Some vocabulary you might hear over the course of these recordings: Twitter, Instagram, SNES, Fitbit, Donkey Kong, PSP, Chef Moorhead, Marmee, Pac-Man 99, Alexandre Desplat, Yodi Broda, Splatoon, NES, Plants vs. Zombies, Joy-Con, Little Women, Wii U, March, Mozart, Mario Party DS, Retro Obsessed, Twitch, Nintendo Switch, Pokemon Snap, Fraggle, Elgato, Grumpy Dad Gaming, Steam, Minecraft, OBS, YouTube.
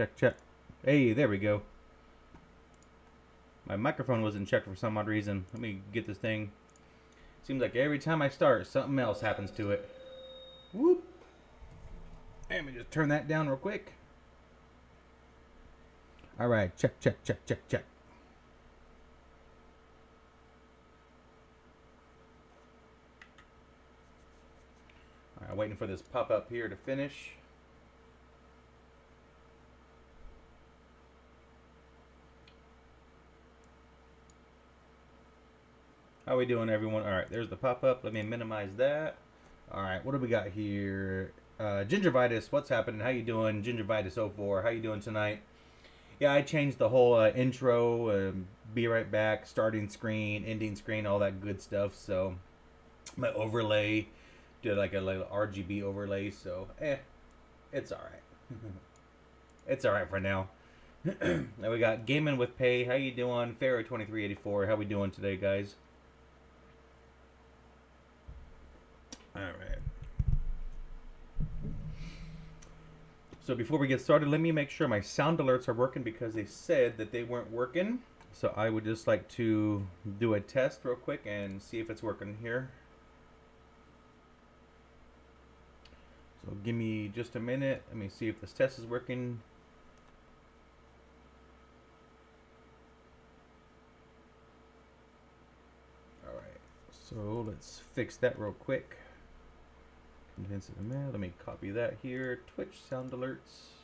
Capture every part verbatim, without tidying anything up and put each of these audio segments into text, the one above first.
check, check. Hey, there we go. My microphone wasn't checked for some odd reason. Let me get this thing. Seems like every time I start, something else happens to it. Whoop. Let me just turn that down real quick. All right, check, check, check, check, check. All right, waiting for this pop-up here to finish. How we doing, everyone? All right, there's the pop-up. Let me minimize that. All right, what do we got here? Uh, Gingivitis, what's happening? How you doing? Gingivitis oh four, how you doing tonight? Yeah, I changed the whole uh, intro, uh, be right back, starting screen, ending screen, all that good stuff. So my overlay, did like a little R G B overlay. So eh, it's all right. It's all right for now. Now we got Gaming with Pay. How you doing? Pharaoh twenty-three eighty-four. How we doing today, guys? All right. So before we get started, let me make sure my sound alerts are working because they said that they weren't working. So I would just like to do a test real quick and see if it's working here. So give me just a minute. Let me see if this test is working. All right. So let's fix that real quick. Let me copy that here. Twitch sound alerts.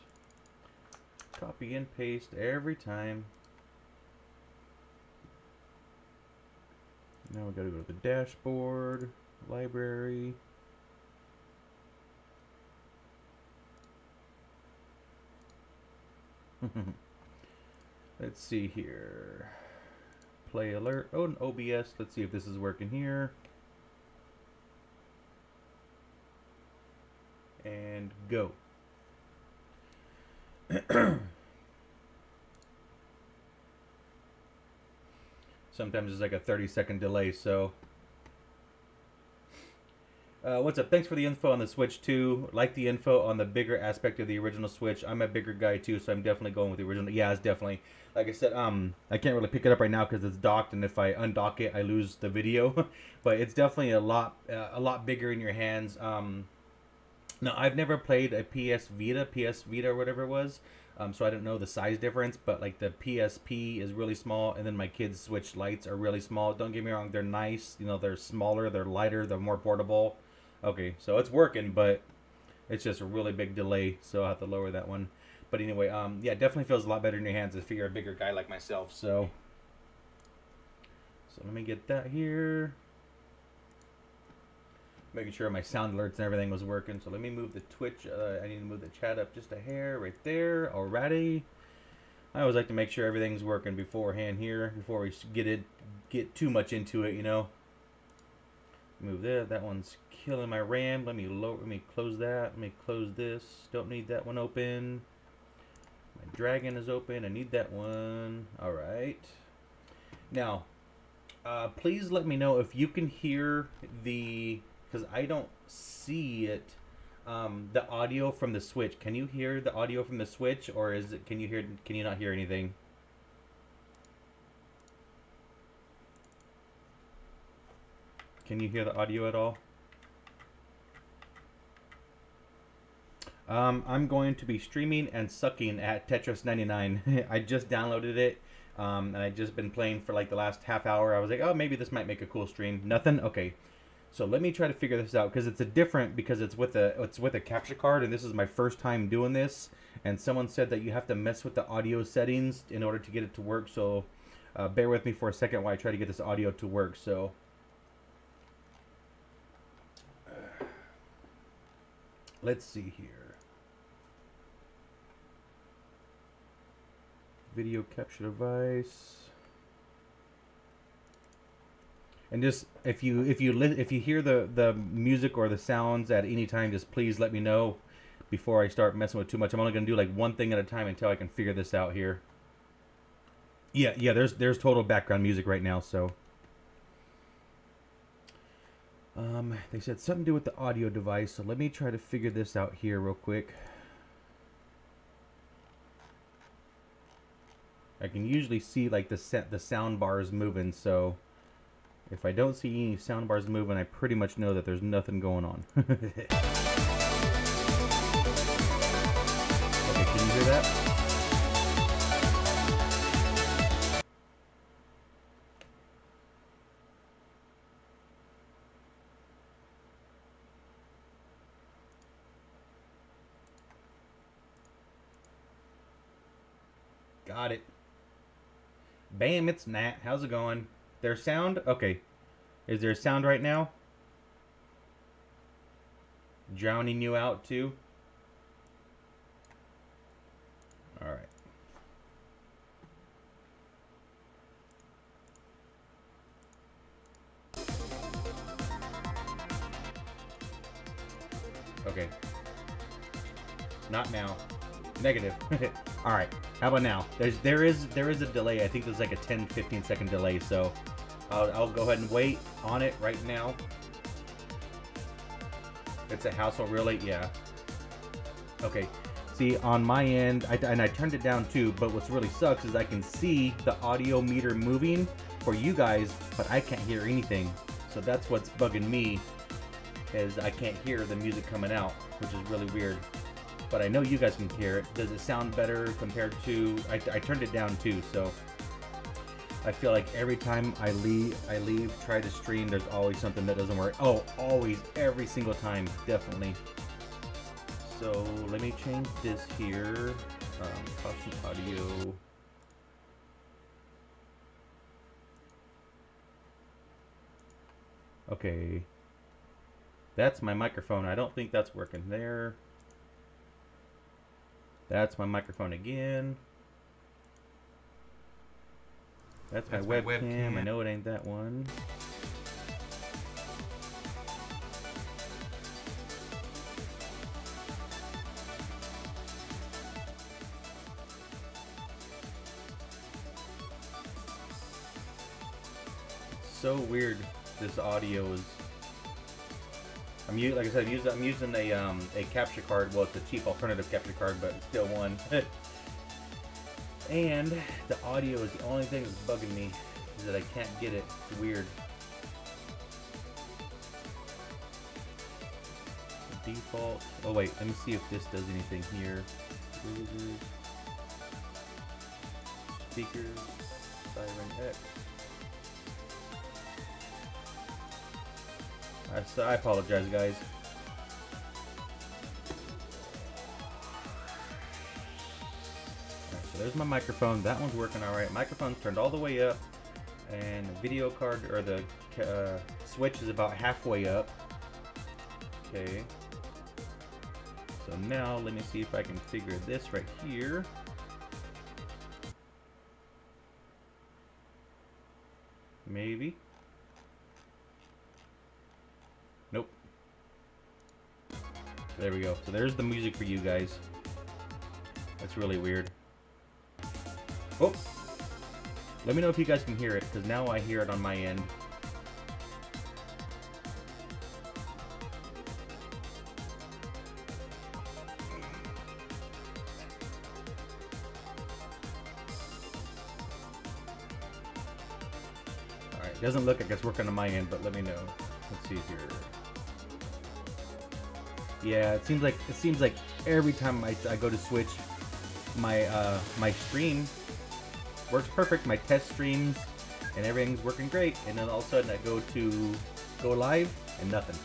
Copy and paste every time. Now we gotta go to the dashboard, library. Let's see here. Play alert. Oh, an O B S. Let's see if this is working here. And go. Sometimes it's like a thirty second delay, so. Uh, what's up? Thanks for the info on the Switch too. Like the info on the bigger aspect of the original Switch. I'm a bigger guy too, so I'm definitely going with the original. Yeah, it's definitely. Like I said, um, I can't really pick it up right now because it's docked, and if I undock it, I lose the video. But it's definitely a lot, uh, a lot bigger in your hands. Um, Now, I've never played a P S Vita, P S Vita or whatever it was, um, so I don't know the size difference, but like the P S P is really small, and then my kids' Switch Lights are really small. Don't get me wrong, they're nice, you know, they're smaller, they're lighter, they're more portable. Okay, so it's working, but it's just a really big delay, so I'll have to lower that one. But anyway, um, yeah, it definitely feels a lot better in your hands if you're a bigger guy like myself, so. So let me get that here. Making sure my sound alerts and everything was working. So let me move the Twitch. Uh, I need to move the chat up just a hair right there. Alrighty. I always like to make sure everything's working beforehand here before we get it, get too much into it, you know. Move there. That one's killing my RAM. Let me lower. Let me close that. Let me close this. Don't need that one open. My dragon is open. I need that one. All right. Now, uh, please let me know if you can hear the. Because I don't see it, um, the audio from the Switch. Can you hear the audio from the Switch, or is it? Can you hear? Can you not hear anything? Can you hear the audio at all? Um, I'm going to be streaming and sucking at Tetris ninety-nine. I just downloaded it. Um, and I just been playing for like the last half hour. I was like, oh, maybe this might make a cool stream. Nothing. Okay. So let me try to figure this out because it's a different because it's with a it's with a capture card, and this is my first time doing this, and someone said that you have to mess with the audio settings in order to get it to work. So uh, bear with me for a second while I try to get this audio to work. So uh, let's see here. Video capture device. And just if you if you if you hear the the music or the sounds at any time, just please let me know before I start messing with too much. I'm only gonna do like one thing at a time until I can figure this out here. Yeah, yeah. There's there's total background music right now. So, um, they said something to do with the audio device. So let me try to figure this out here real quick. I can usually see like the set the sound bars moving, so if I don't see any sound bars moving, I pretty much know that there's nothing going on. Okay, can you hear that? Got it. Bam, it's Nat. How's it going? Their sound? Okay. Is there a sound right now? Drowning you out too? Alright. Okay. Not now. Negative. Alright. How about now? There's there is there is a delay. I think there's like a ten fifteen second delay, so I'll, I'll go ahead and wait on it right now. It's a household relay, yeah. Okay. See, on my end, I, and I turned it down too, but what's really sucks is I can see the audio meter moving for you guys, but I can't hear anything. So that's what's bugging me, is I can't hear the music coming out, which is really weird. But I know you guys can hear it. Does it sound better compared to... I, I turned it down too, so... I feel like every time I leave, I leave, try to stream, there's always something that doesn't work. Oh, always, every single time, definitely. So, let me change this here. Um, caution audio. Okay. That's my microphone. I don't think that's working there. That's my microphone again. That's, That's my, webcam. my webcam. I know it ain't that one. It's so weird. This audio is. I'm using, like I said, I'm using, I'm using a um, a capture card. Well, it's a cheap alternative capture card, but it's still one. And the audio is the only thing that's bugging me, is that I can't get it. It's weird. Default. Oh wait, let me see if this does anything here. Speakers. Siren X. I apologize, guys. Alright, so there's my microphone. That one's working alright. Microphone's turned all the way up. And the video card, or the uh, switch is about halfway up. Okay. So now, let me see if I can figure this right here. Maybe. There we go. So there's the music for you guys. That's really weird. Oh! Let me know if you guys can hear it, because now I hear it on my end. Alright, doesn't look like it's working on my end, but let me know. Let's see here. Yeah, it seems like it seems like every time I, I go to Switch, my uh, my stream works perfect. My test streams and everything's working great, and then all of a sudden I go to go live and nothing.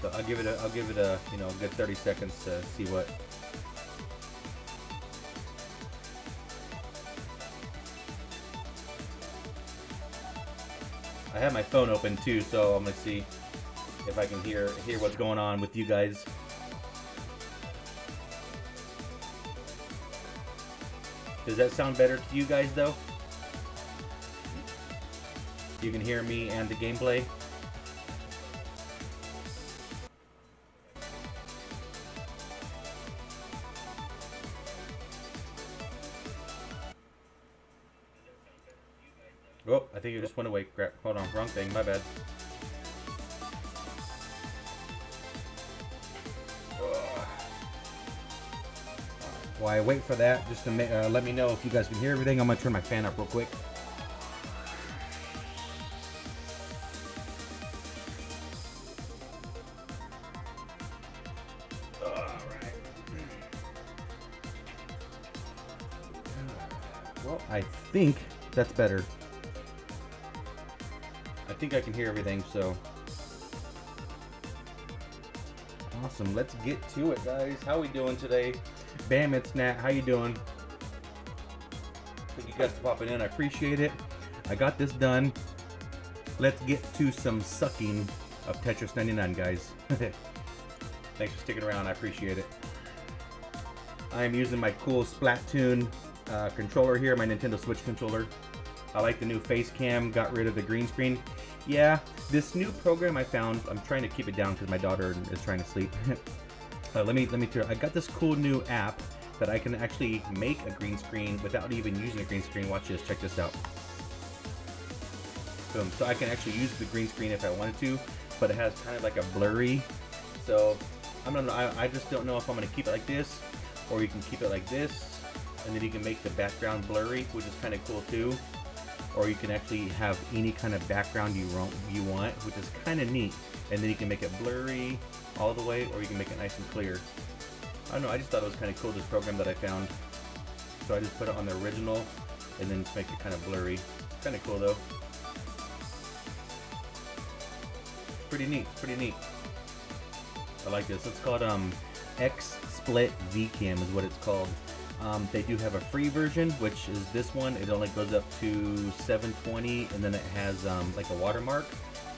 So I'll give it a I'll give it a you know a good thirty seconds to see what. I have my phone open too, so I'm gonna see if I can hear hear what's going on with you guys. Does that sound better to you guys though? You can hear me and the gameplay. I think it just went away. Crap. Hold on. Wrong thing. My bad. Oh. While I wait for that, just to make, uh, let me know if you guys can hear everything, I'm going to turn my fan up real quick. I think that's better. I think I can hear everything, so. Awesome, let's get to it, guys. How we doing today? Bam, it's Nat, how you doing? Thank you guys for popping in, I appreciate it. I got this done. Let's get to some sucking of Tetris ninety-nine, guys. Thanks for sticking around, I appreciate it. I am using my cool Splatoon Uh, controller here, my Nintendo Switch controller. I like the new face cam, got rid of the green screen. Yeah, this new program I found, I'm trying to keep it down because my daughter is trying to sleep. uh, let me, let me tell you, I got this cool new app that I can actually make a green screen without even using a green screen. Watch this, check this out. Boom, so I can actually use the green screen if I wanted to, but it has kind of like a blurry. So, I don't know, I, I just don't know if I'm going to keep it like this, or you can keep it like this. And then you can make the background blurry, which is kind of cool too. Or you can actually have any kind of background you want, you want, which is kind of neat. And then you can make it blurry all the way, or you can make it nice and clear. I don't know, I just thought it was kind of cool, this program that I found. So I just put it on the original, and then just make it kind of blurry. Kind of cool though. Pretty neat, pretty neat. I like this. It's called um, X-Split V-Cam is what it's called. Um, they do have a free version, which is this one. It only goes up to seven twenty, and then it has um, like a watermark,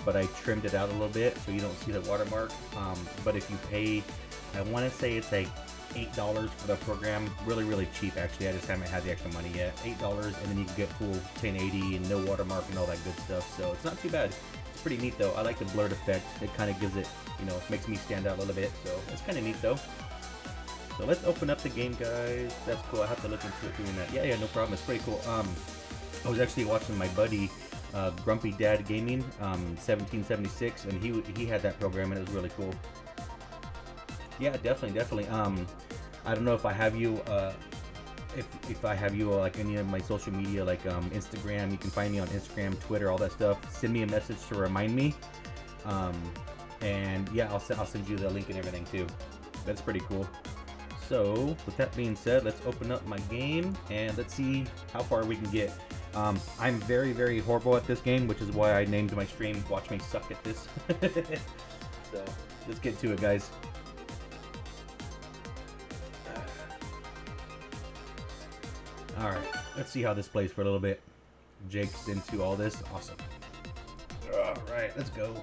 but I trimmed it out a little bit so you don't see the watermark. Um, but if you pay, I want to say it's like eight dollars for the program. Really, really cheap, actually. I just haven't had the extra money yet. eight dollars, and then you can get full ten eighty and no watermark and all that good stuff. So it's not too bad. It's pretty neat, though. I like the blurred effect. It kind of gives it, you know, makes me stand out a little bit. So it's kind of neat, though. So let's open up the game, guys. That's cool. I have to look into it doing that. Yeah, yeah, no problem. It's pretty cool. Um, I was actually watching my buddy, uh, Grumpy Dad Gaming, um, seventeen seventy-six, and he he had that program, and it was really cool. Yeah, definitely, definitely. Um, I don't know if I have you, uh, if if I have you uh, like any of my social media, like um, Instagram. You can find me on Instagram, Twitter, all that stuff. Send me a message to remind me. Um, and yeah, I'll I'll send you the link and everything too. That's pretty cool. So, with that being said, let's open up my game, and let's see how far we can get. Um, I'm very, very horrible at this game, which is why I named my stream, Watch Me Suck at This. So, let's get to it, guys. Alright, let's see how this plays for a little bit. Jake's into all this. Awesome. Alright, let's go.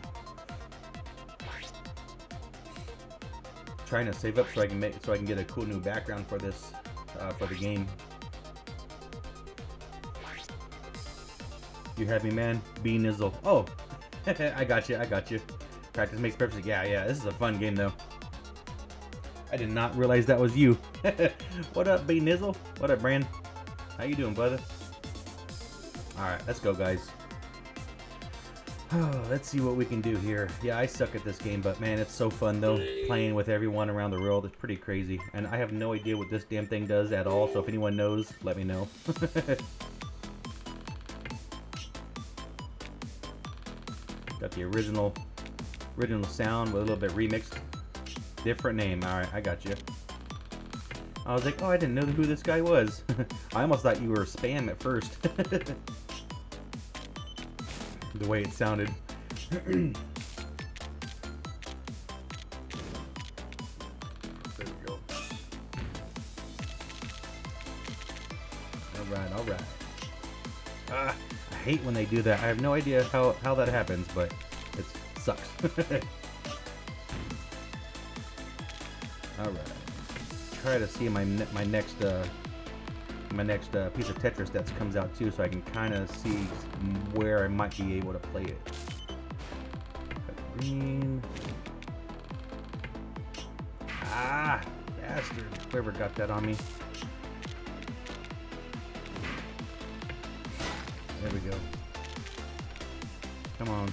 Trying to save up so I can make so I can get a cool new background for this uh, for the game. You have me, man. B Nizzle. Oh, I got you. I got you. Practice makes perfect. Yeah, yeah. This is a fun game though. I did not realize that was you. What up, B Nizzle? What up, Brand? How you doing, brother? All right, let's go, guys. Oh, let's see what we can do here. Yeah, I suck at this game, but man, it's so fun though. Playing with everyone around the world, it's pretty crazy. And I have no idea what this damn thing does at all, so if anyone knows, let me know. Got the original, original sound with a little bit remixed. Different name, alright, I got you. I was like, oh, I didn't know who this guy was. I almost thought you were spam at first. The way it sounded. There we go. Alright, alright. Ah, I hate when they do that. I have no idea how, how that happens, but it sucks. Alright. Try to see my my next uh my next uh, piece of Tetris that comes out too, so I can kind of see where I might be able to play it. Got green. Ah, bastard. Whoever got that on me. There we go. Come on.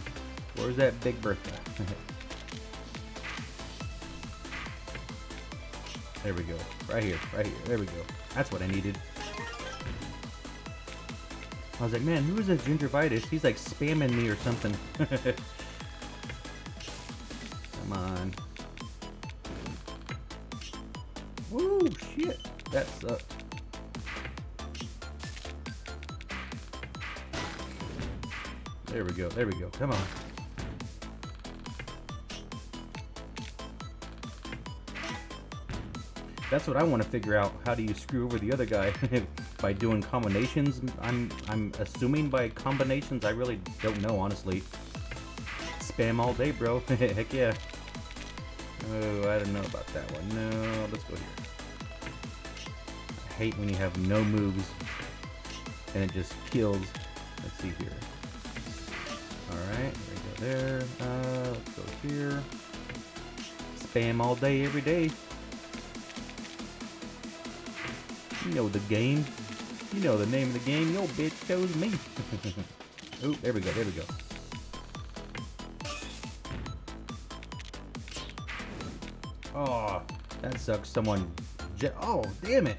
Where's that Big Bertha? There we go. Right here, right here. There we go. That's what I needed. I was like, man, who is that gingivitis? He's like spamming me or something. Come on. Woo, shit. That sucks. There we go, there we go. Come on. That's what I want to figure out. How do you screw over the other guy? By doing combinations? I'm I'm assuming by combinations. I really don't know, honestly. Spam all day, bro. Heck yeah. Oh, I don't know about that one. No, let's go here. I hate when you have no moves and it just kills. Let's see here. Alright, there we go there. Uh, let's go here. Spam all day, every day. You know the game. You know the name of the game. Yo, bitch, chose me. Oh, there we go, there we go. Oh, that sucks. Someone jet. Oh, damn it.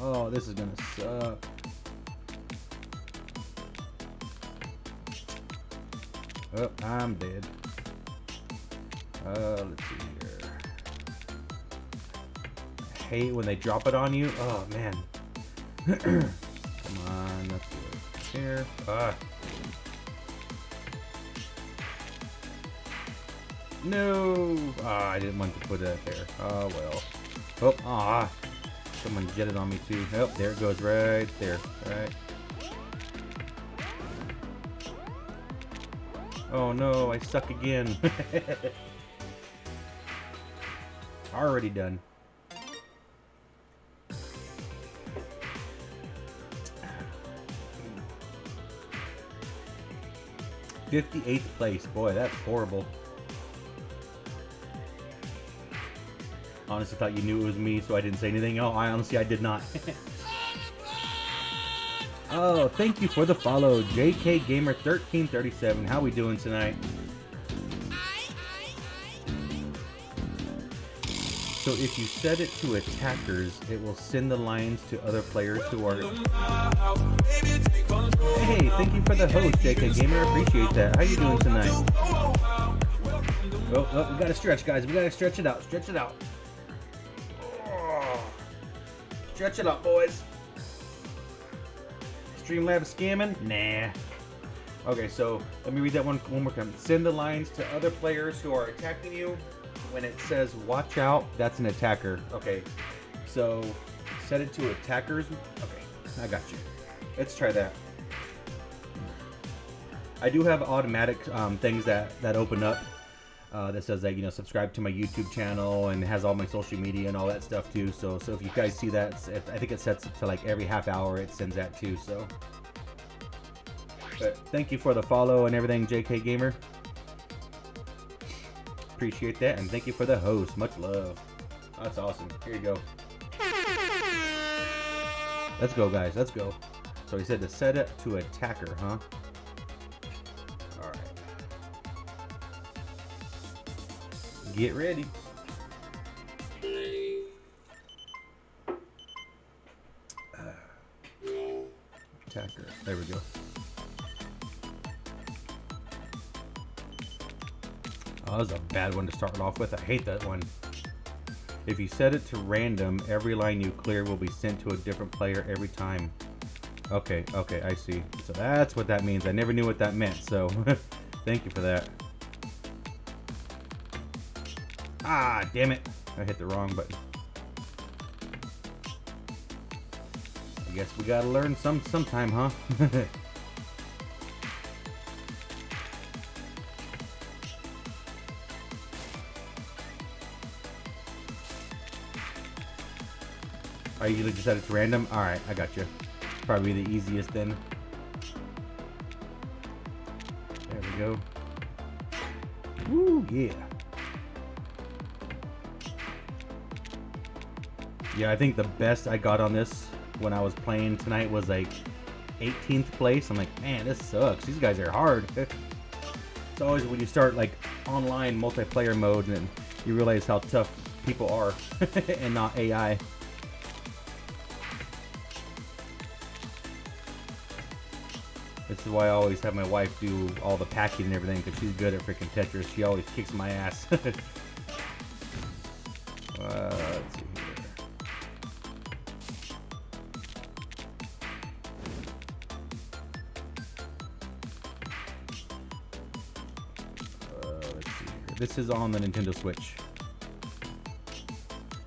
Oh, this is gonna suck. Oh, I'm dead. Uh, let's see here. I hate when they drop it on you. Oh, man. Come on, let's do it here. Ah. No. Ah, I didn't want to put that there. Oh, well. Oh, ah. Someone jetted on me, too. Oh, there it goes right there. All right. Oh no, I suck again. Already done. fifty-eighth place. Boy, that's horrible. Honestly, thought you knew it was me, so I didn't say anything. Oh, I honestly, I did not. Oh, thank you for the follow, J K Gamer thirteen thirty-seven. How we doing tonight? So if you set it to attackers, it will send the lines to other players who are... Hey, thank you for the host, J K Gamer. Appreciate that. How you doing tonight? Oh, oh, we gotta stretch, guys. We gotta stretch it out. Stretch it out. Oh. Stretch it out, boys. Streamlabs scamming? Nah. Okay, so let me read that one one more time. Send the lines to other players who are attacking you. When it says watch out, that's an attacker. Okay, so set it to attackers. Okay, I got you. Let's try that. I do have automatic um, things that, that open up uh, that says that, you know, subscribe to my YouTube channel and has all my social media and all that stuff too. So, so if you guys see that, it, I think it sets it to like every half hour it sends that too. So, but thank you for the follow and everything, J K Gamer. Appreciate that, and thank you for the host. Much love. That's awesome. Here you go. Let's go, guys. Let's go. So he said to set up to attacker, huh? All right. Get ready. Attacker. There we go. Oh, that was a bad one to start off with. I hate that one. If you set it to random, every line you clear will be sent to a different player every time. Okay, okay, I see. So that's what that means. I never knew what that meant, so thank you for that. Ah, damn it. I hit the wrong button. I guess we gotta learn some sometime, huh? I usually just said it's random. All right, I got you. Probably the easiest then. There we go. Woo, yeah. Yeah, I think the best I got on this when I was playing tonight was like eighteenth place. I'm like, man, this sucks. These guys are hard. It's always when you start like online multiplayer mode and you realize how tough people are and not A I. This is why I always have my wife do all the packing and everything, because she's good at freaking Tetris. She always kicks my ass. uh, let's see here. This is on the Nintendo Switch,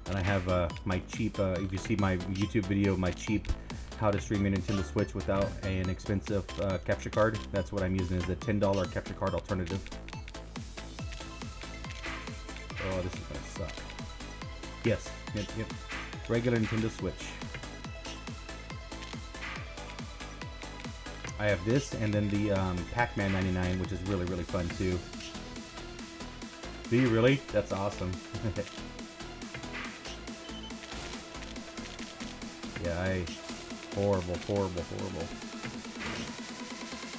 and I have uh, my cheap, uh, if you see my YouTube video, my cheap how to stream a Nintendo Switch without an expensive uh, capture card. That's what I'm using, is a ten dollar capture card alternative. Oh, this is going to suck. Yes, yep, yep. Regular Nintendo Switch. I have this, and then the um, Pac-Man ninety-nine, which is really, really fun too. Do you really? That's awesome. Yeah, I... Horrible, horrible, horrible.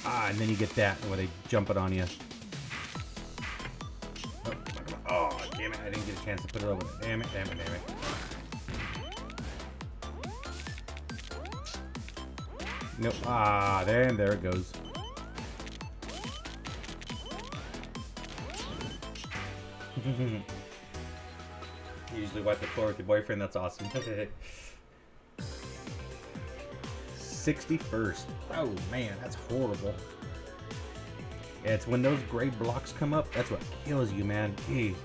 Ah, and then you get that where they jump it on you. Oh, oh, damn it. I didn't get a chance to put it over there. Damn it, damn it, damn it. Nope. Ah, there, and there it goes. You usually wipe the floor with your boyfriend, that's awesome. sixty-first. Oh man, that's horrible. Yeah, it's when those gray blocks come up, that's what kills you, man. Jeez.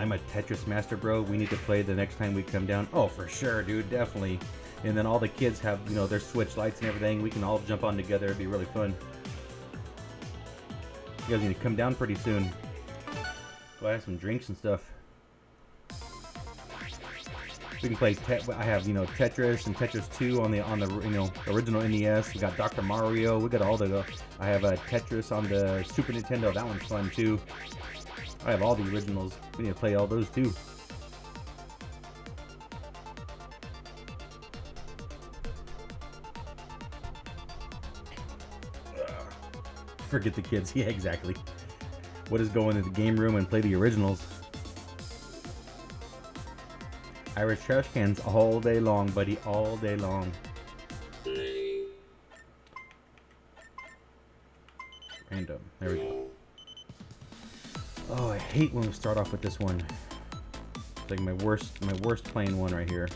I'm a Tetris master, bro. We need to play the next time we come down. Oh, for sure, dude, definitely. And then all the kids have, you know, their Switch lights and everything. We can all jump on together. It'd be really fun. You guys need to come down pretty soon. Go have some drinks and stuff. We can play. Te I have, you know, Tetris and Tetris two on the on the you know original N E S. We got Doctor Mario. We got all the. I have a Tetris on the Super Nintendo. That one's fun too. I have all the originals. We need to play all those too. Ugh. Forget the kids. Yeah, exactly. What is going into the game room and play the originals? Irish trash cans all day long, buddy. All day long. Random. There we go. Oh, I hate when we start off with this one. It's like my worst, my worst playing one right here.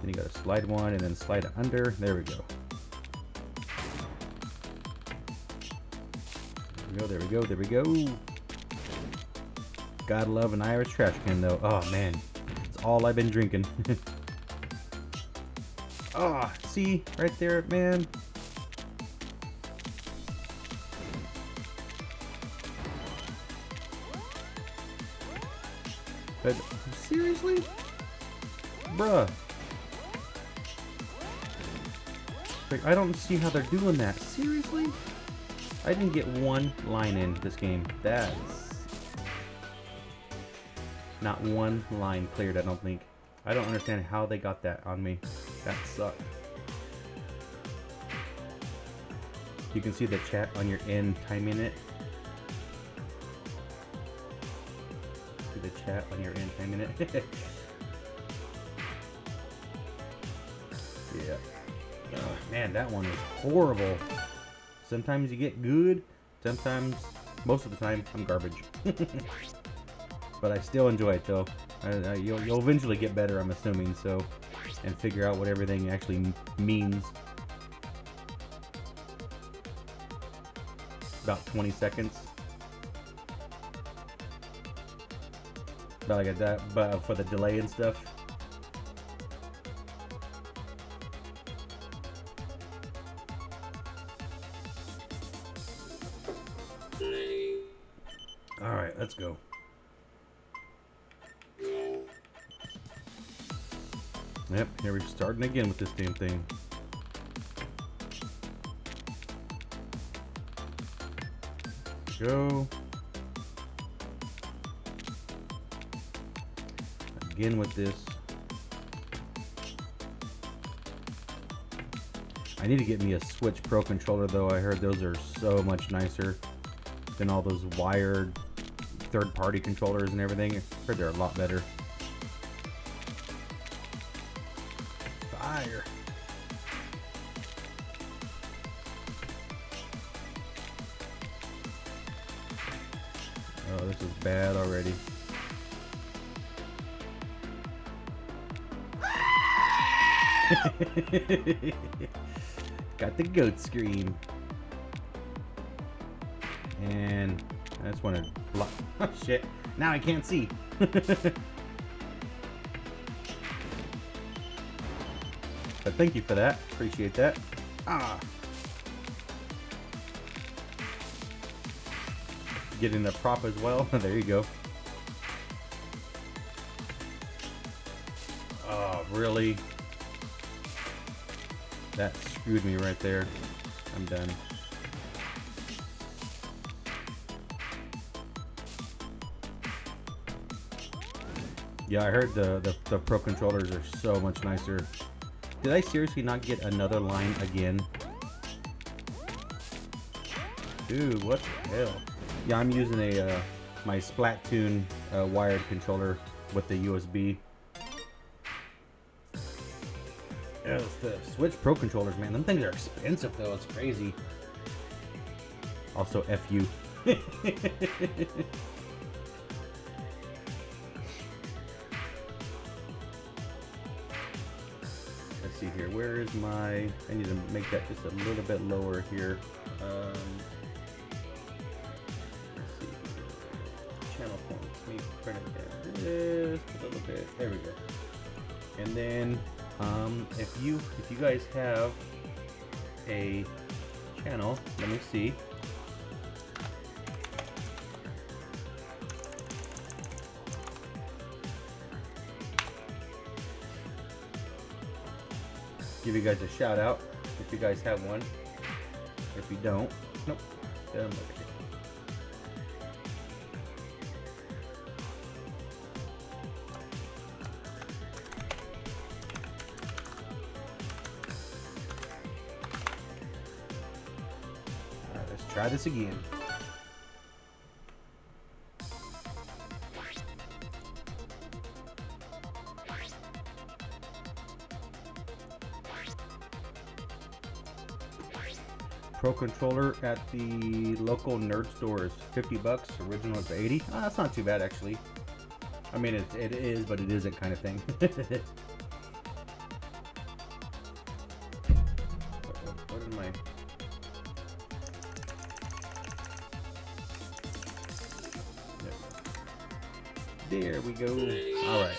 Then you gotta slide one and then slide it under. There we go. There we go, there we go, there we go. Gotta love an Irish trash can though. Oh man, it's all I've been drinking. Ah, oh, see, right there, man. But seriously? Bruh. Like, I don't see how they're doing that. Seriously? I didn't get one line in this game. That's... Not one line cleared, I don't think. I don't understand how they got that on me. That sucked. You can see the chat on your end timing it. The chat on your end in a minute. Yeah. Oh, man, that one was horrible. Sometimes you get good. Sometimes, most of the time, I'm garbage. But I still enjoy it, though. I, I, you'll, you'll eventually get better, I'm assuming, so, and figure out what everything actually means. About twenty seconds. I get that, but for the delay and stuff. All right, let's go. Yep, here we're starting again with this damn thing. Go. begin with this. I need to get me a Switch Pro controller though. I heard those are so much nicer than all those wired third-party controllers and everything. I heard they're a lot better. Fire. Oh, this is bad already. Got the goat scream. And I just want to block. Oh shit, now I can't see. But thank you for that, appreciate that. Ah. Getting the prop as well, there you go. Oh, really? That screwed me right there. I'm done. Yeah, I heard the, the, the Pro controllers are so much nicer. Did I seriously not get another line again? Dude, what the hell? Yeah, I'm using a uh, my Splatoon uh, wired controller with the U S B. Yeah, the Switch Pro controllers, man. Them things are expensive, though. It's crazy. Also, F you. Let's see here. Where is my... I need to make that just a little bit lower here. Um, let's see. Channel points. Let me print it down just a little bit. There we go. And then... Um, if you, if you guys have a channel, let me see. Give you guys a shout out if you guys have one. If you don't, nope. Don't look at it. Try this again. Pro controller at the local nerd store is fifty bucks. Original is eighty. Oh, that's not too bad actually. I mean, it, it is, but it isn't kind of thing. What am I? There we go. All right.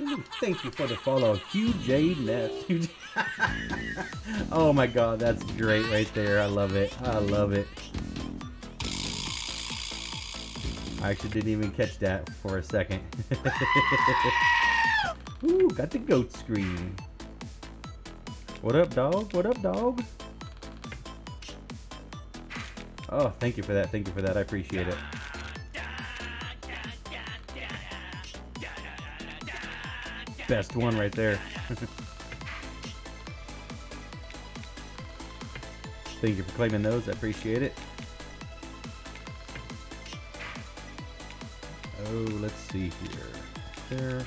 Ooh, thank you for the follow, Q J Ness. Oh my God, that's great right there. I love it. I love it. I actually didn't even catch that for a second. Ooh, got the goat scream. What up, dog? What up, dog? Oh, thank you for that. Thank you for that. I appreciate it. Best one right there. Thank you for claiming those. I appreciate it. Oh, let's see here. There.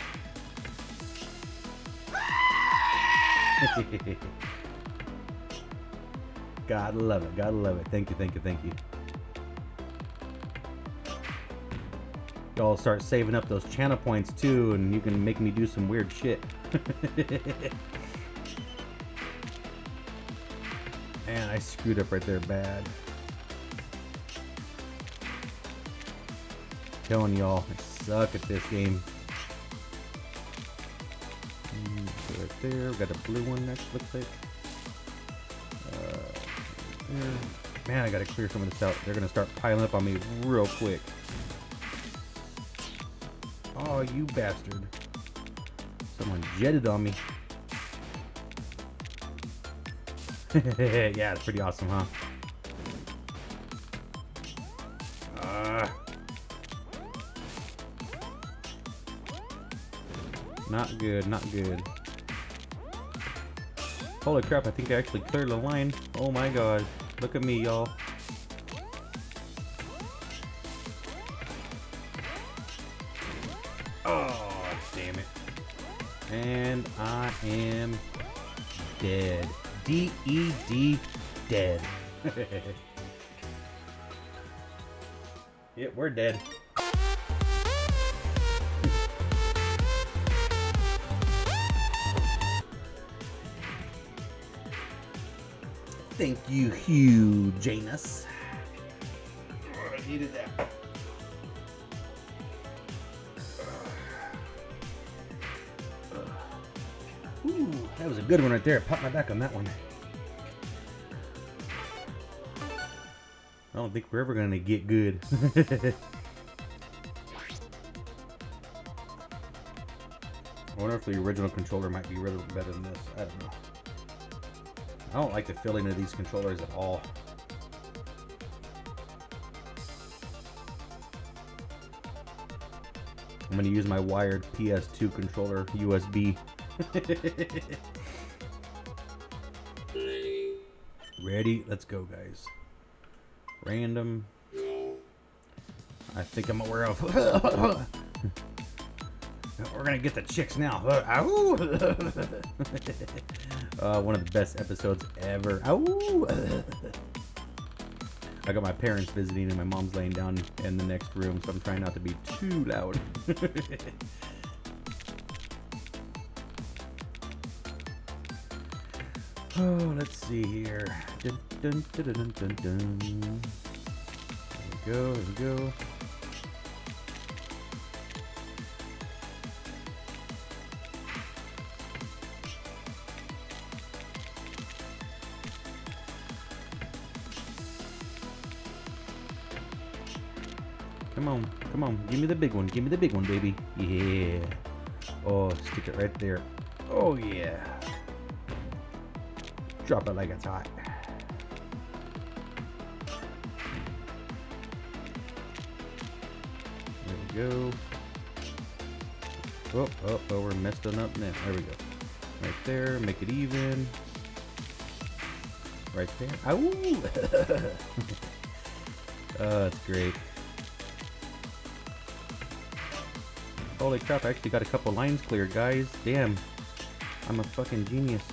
Gotta love it. Gotta love it. Thank you. Thank you. Thank you. Y'all start saving up those channel points too, and you can make me do some weird shit. Man, I screwed up right there bad. I'm telling y'all, I suck at this game. Right there, we got a blue one next, looks like. Uh, man, I gotta clear some of this out. They're gonna start piling up on me real quick. Oh, you bastard. Someone jetted on me. Yeah, that's pretty awesome, huh? Uh. Not good, not good. Holy crap, I think I actually cleared the line. Oh my god. Look at me, y'all. Oh, damn it. And I am dead. D E D, dead. Yep, we're dead. Thank you, Hugh Janus. Oh, I needed that. Ooh, that was a good one right there. Pop my back on that one. I don't think we're ever gonna get good. I wonder if the original controller might be really better than this. I don't know. I don't like the feeling of these controllers at all. I'm going to use my wired P S two controller U S B. Ready? Let's go, guys. Random. I think I'm aware of. We're gonna get the chicks now. uh, one of the best episodes ever. I got my parents visiting and my mom's laying down in the next room, so I'm trying not to be too loud. Oh, let's see here. Dun, dun, dun, dun, dun, dun. There we go, there we go. Come on, come on, give me the big one, give me the big one, baby. Yeah. Oh, stick it right there. Oh, yeah. Drop it like it's hot. There we go. Oh, oh, oh, we're messing up now. There we go. Right there, make it even. Right there. Ooh. Oh, that's great. Holy crap, I actually got a couple lines cleared, guys. Damn. I'm a fucking genius.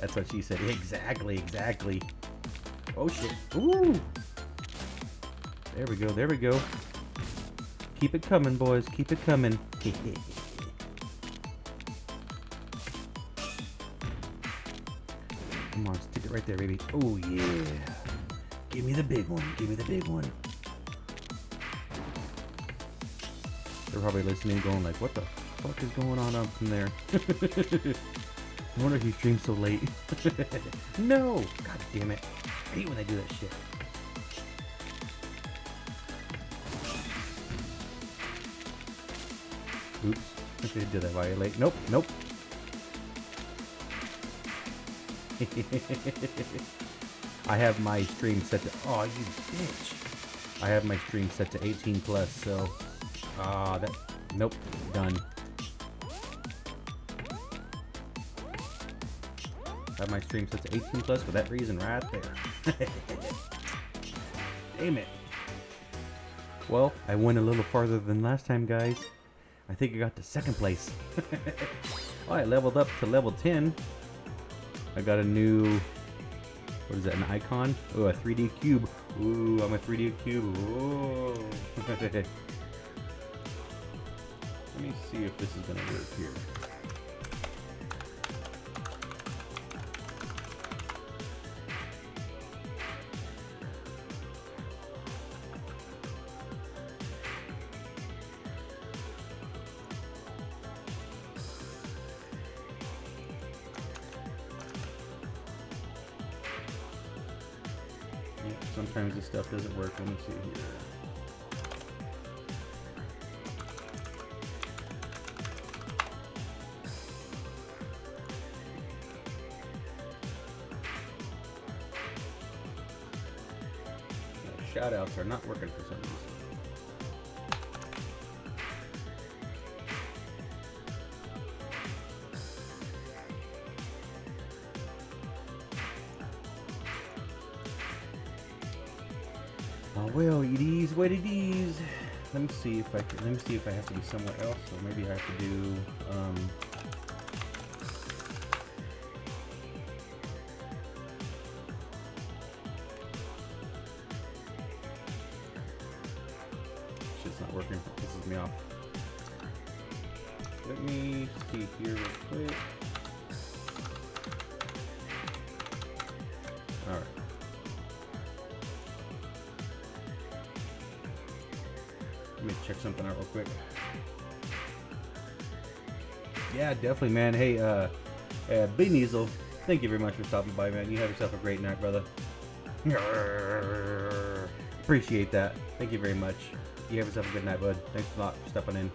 That's what she said. Exactly, exactly. Oh shit. Ooh. There we go, there we go. Keep it coming, boys. Keep it coming. Come on, stick it right there, baby. Oh yeah. Give me the big one. Give me the big one. They're probably listening going like, what the fuck is going on up in there? I wonder if you stream so late. No! God damn it. I hate when they do that shit. Oops. I think they did that while you're late. Nope, nope. I have my stream set to... Aw, you bitch. I have my stream set to eighteen plus, so... Ah, uh, that... Nope. Done. I have my stream set to eighteen plus for that reason right there. Damn it. Well, I went a little farther than last time, guys. I think I got to second place. Oh, I leveled up to level ten. I got a new... What is that, an icon? Oh, a three D cube. Ooh, I'm a three D cube. Ooh. Let me see if this is gonna work here. Yeah, sometimes this stuff doesn't work. Let me see here. Shoutouts are not working for some reason. Oh well, it is what it is. Let me see if I can, let me see if I have to be somewhere else, or maybe I have to do um, shit's not working. This pisses me off. Let me see here real quick. Check something out real quick. Yeah, definitely, man. Hey, uh, uh Big Neasel, thank you very much for stopping by, man. You have yourself a great night, brother. Appreciate that. Thank you very much. You have yourself a good night, bud. Thanks a lot for stepping in.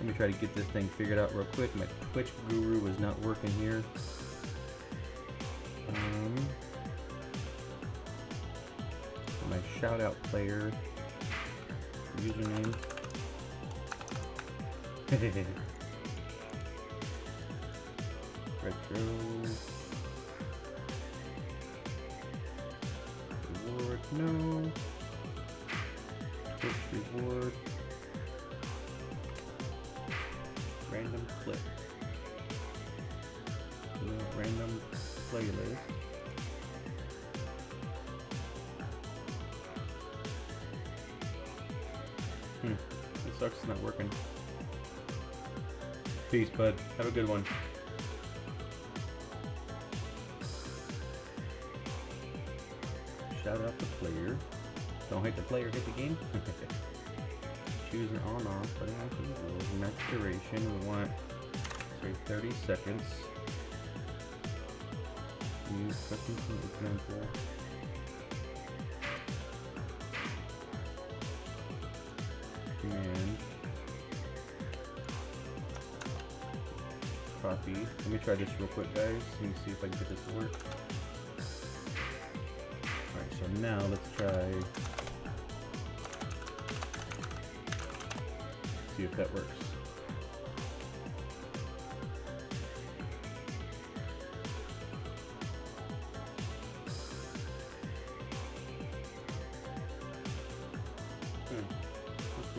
Let me try to get this thing figured out real quick. My Twitch guru is not working here. Um, my shout out player. Username. Retro. Reward, no. Twitch reward. Random clip. No, random playlist. Sucks, it's not working. Peace, bud. Have a good one. Shout out the player. Don't hate the player, hate the game. Choose an on-off, but I max duration. We want sorry, thirty seconds. Use custom example. And copy. Let me try this real quick, guys. Let me see if I can get this to work. Alright, so now let's try. See if that works.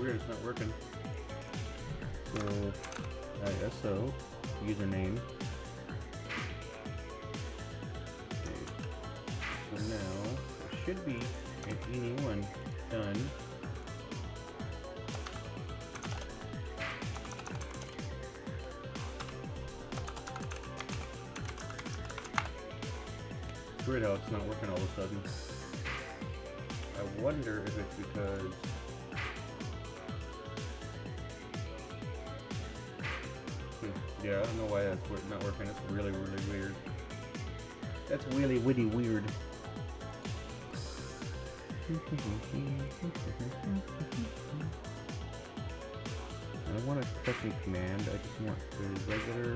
It's not working. So I S O username. Okay. So now it should be an anyone done. It's weird how it's not working all of a sudden. I wonder if it's because. Yeah, I don't know why that's not working. It's really, really weird. That's really, witty weird. I don't want a custom command. I just want the regular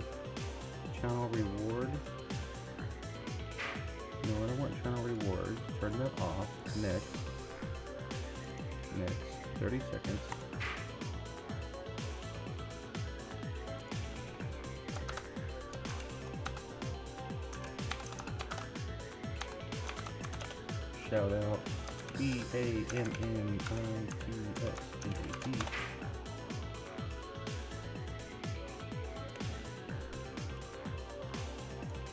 channel reward. No, I don't want channel reward. Turn that off. Next. Next. thirty seconds. Shout out B A M M I T S N A T.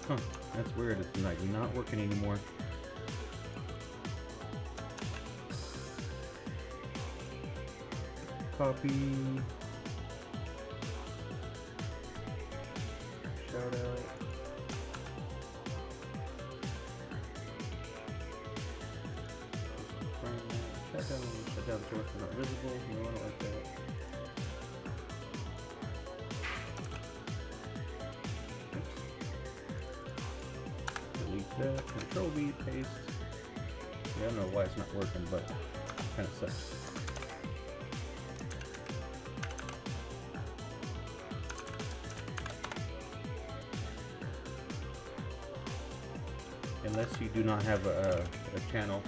Huh, that's weird. It's like not working anymore. Copy. Shout out. Down the doors are not visible. No, I don't like that. Oops. Delete that. Control V, paste. Yeah, I don't know why it's not working, but it kind of sucks. Unless you do not have a, a channel.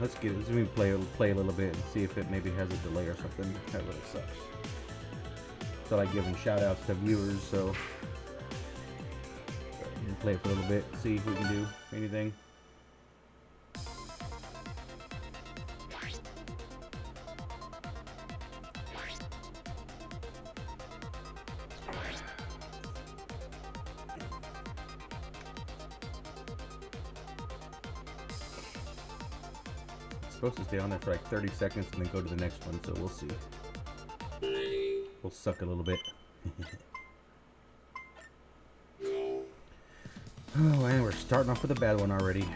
Let's get. Let's even play play a little bit and see if it maybe has a delay or something. That really sucks. feel like giving shout outs to viewers, so we'll play for a little bit, see if we can do anything. Supposed to stay on there for like thirty seconds and then go to the next one, so we'll see. We'll suck a little bit. Oh, and we're starting off with a bad one already.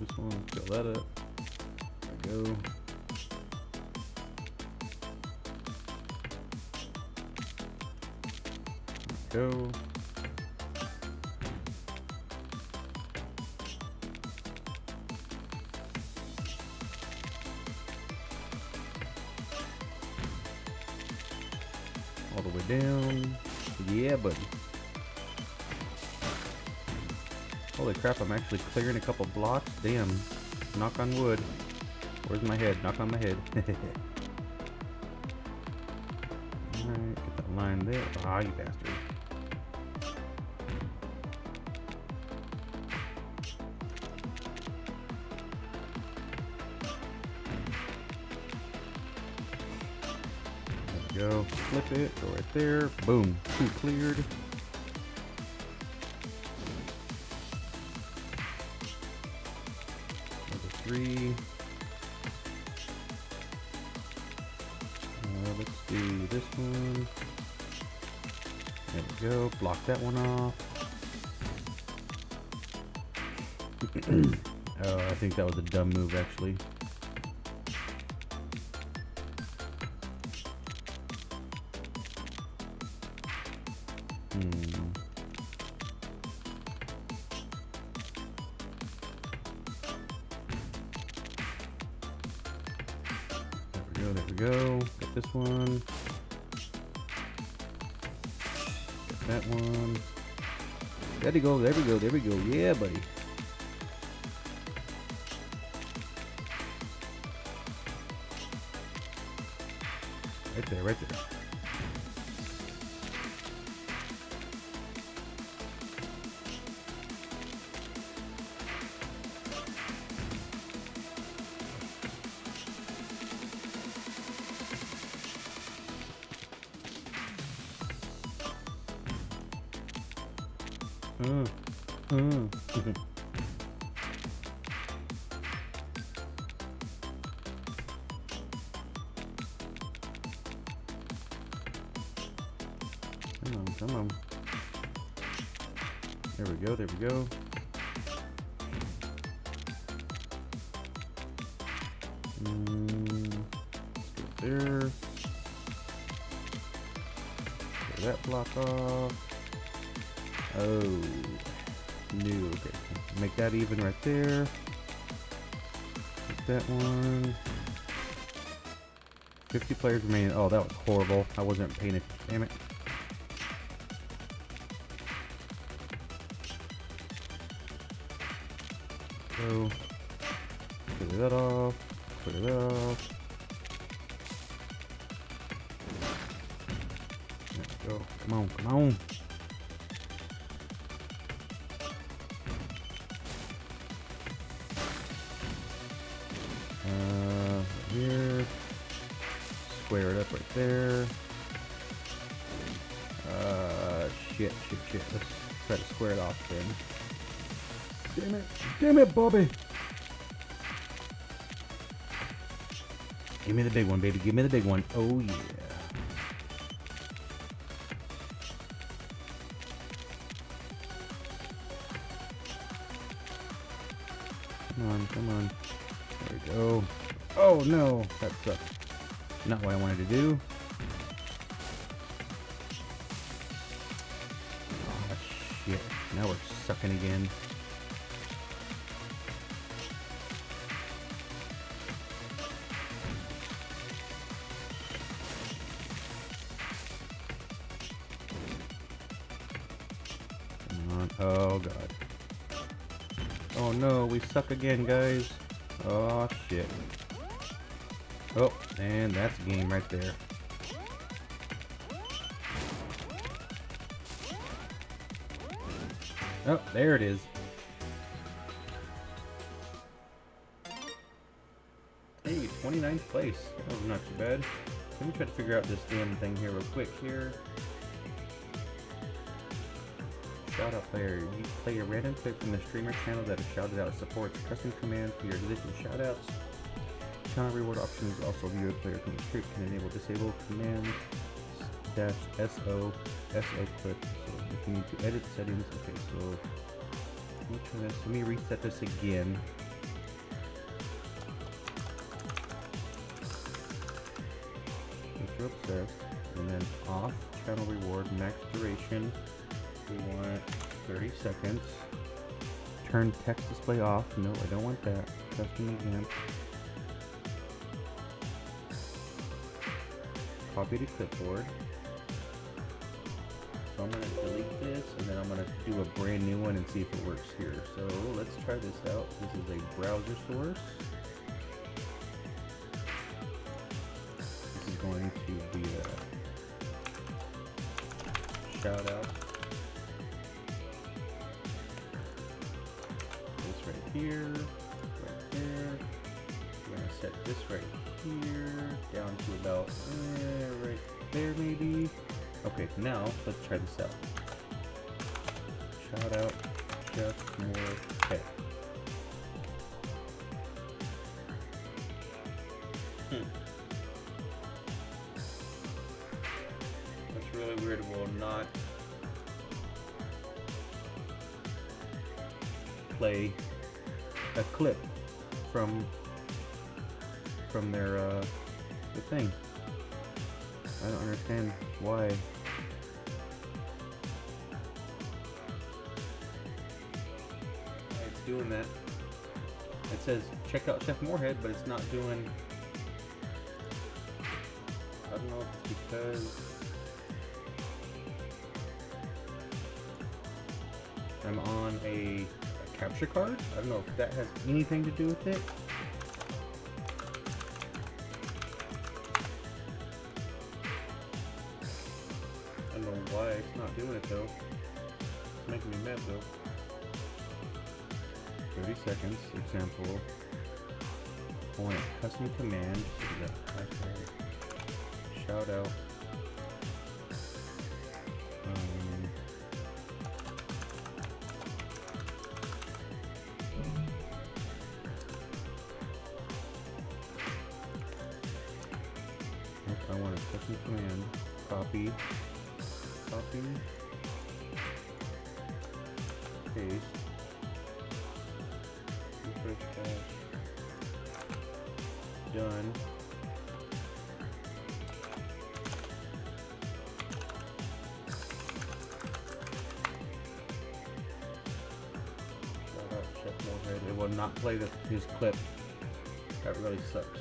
Just want to fill that up. There we go. Go. All the way down. Yeah, buddy. Holy crap, I'm actually clearing a couple blocks. Damn. Knock on wood. Where's my head? Knock on my head. Alright, get that line there. Ah, you bastard. Go flip it, go right there, boom, two cleared. Number three. Uh, let's do this one. There we go, block that one off. Oh, I think that was a dumb move actually. There we go. Got this one. Got that one. There we go. There we go. There we go. Yeah, buddy. Right there. Right there. Uh, uh. Come on, come on. There we go, there we go. Mm, let's go there. Get that block off. Oh, new, okay. Make that even right there. Make that one. fifty players remaining. Oh, that was horrible. I wasn't paying attention. Damn it. So, clear that off. Clear that off. There we go. Come on, come on. Square it up right there. Uh, shit, shit, shit. Let's try to square it off then. Damn it, damn it, Bobby. Give me the big one, baby. Give me the big one. Oh, yeah. Come on, come on. There we go. Oh, no. That sucks. Not what I wanted to do. Oh shit, now we're sucking again. Come on, oh god. Oh no, we suck again, guys. Oh shit. Oh, and that's a game right there. Oh, there it is. Hey, twenty-ninth place. That was not too bad. Let me try to figure out this damn thing here real quick here. Shout out player. You play a random clip from the streamer channel that is shouted out. Supports custom commands for your existing shoutouts. Channel reward options also view player from the stream can enable disable command dash so so clip. So you can need to edit settings. Okay, so let me try this. Let me reset this again. Retro Obsessed, and then off channel reward max duration. We want thirty seconds. Turn text display off. No, I don't want that. Custom exempt. Copy to clipboard. So I'm going to delete this and then I'm going to do a brand new one and see if it works here. So let's try this out. This is a browser source. This is going to be a shout out. Here, right there. We're gonna set this right here down to about eh, right there, maybe. Okay, now let's try this out. Shout out, just more pay. Hmm. That's really weird. We'll not play a clip from from their uh, the thing. I don't understand why. It's doing that. It says check out Chef Moorhead, but it's not doing. I don't know if it's because I'm on a capture card? I don't know if that has anything to do with it. I don't know why it's not doing it though. It's making me mad though. thirty seconds, example. Point custom command. Shout out. Command copy, copy, paste, refresh cache, done. Shout out Chef Moorhead. It will not play the, his clip. That really sucks.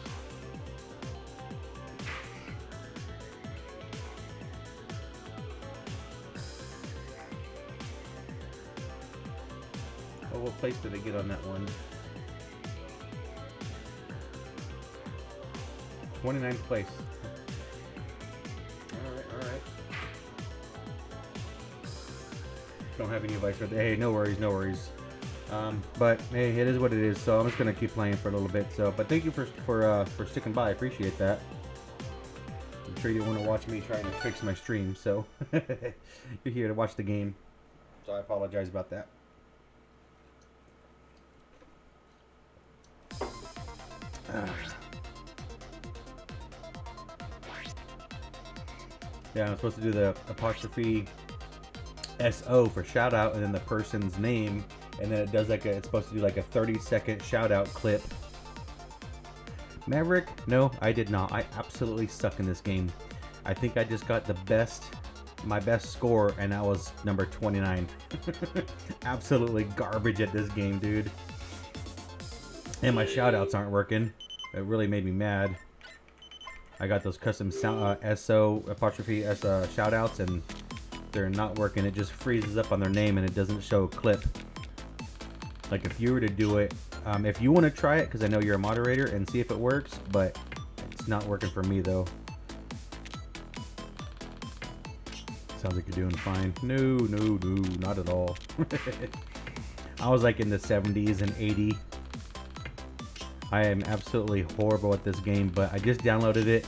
What place did they get on that one? twenty-ninth place. Alright, alright. Don't have any advice right there. Hey, no worries, no worries. Um, but hey, it is what it is, so I'm just gonna keep playing for a little bit. So but thank you for for uh for sticking by. I appreciate that. I'm sure you wanna watch me trying to fix my stream, so you're here to watch the game. So I apologize about that. Yeah, I'm supposed to do the apostrophe S O for shout out and then the person's name, and then it does like a, it's supposed to do like a thirty second shout out clip. Maverick, no, I did not. I absolutely suck in this game. I think I just got the best, my best score, and I was number twenty-nine. Absolutely garbage at this game, dude. And my shoutouts aren't working. It really made me mad. I got those custom sound, uh, S O apostrophe S uh, shoutouts, and they're not working. It just freezes up on their name, and it doesn't show a clip. Like if you were to do it, um, if you want to try it, because I know you're a moderator, and see if it works, but it's not working for me though. Sounds like you're doing fine. No, no, no, not at all. I was like in the seventies and eighties. I am absolutely horrible at this game, but I just downloaded it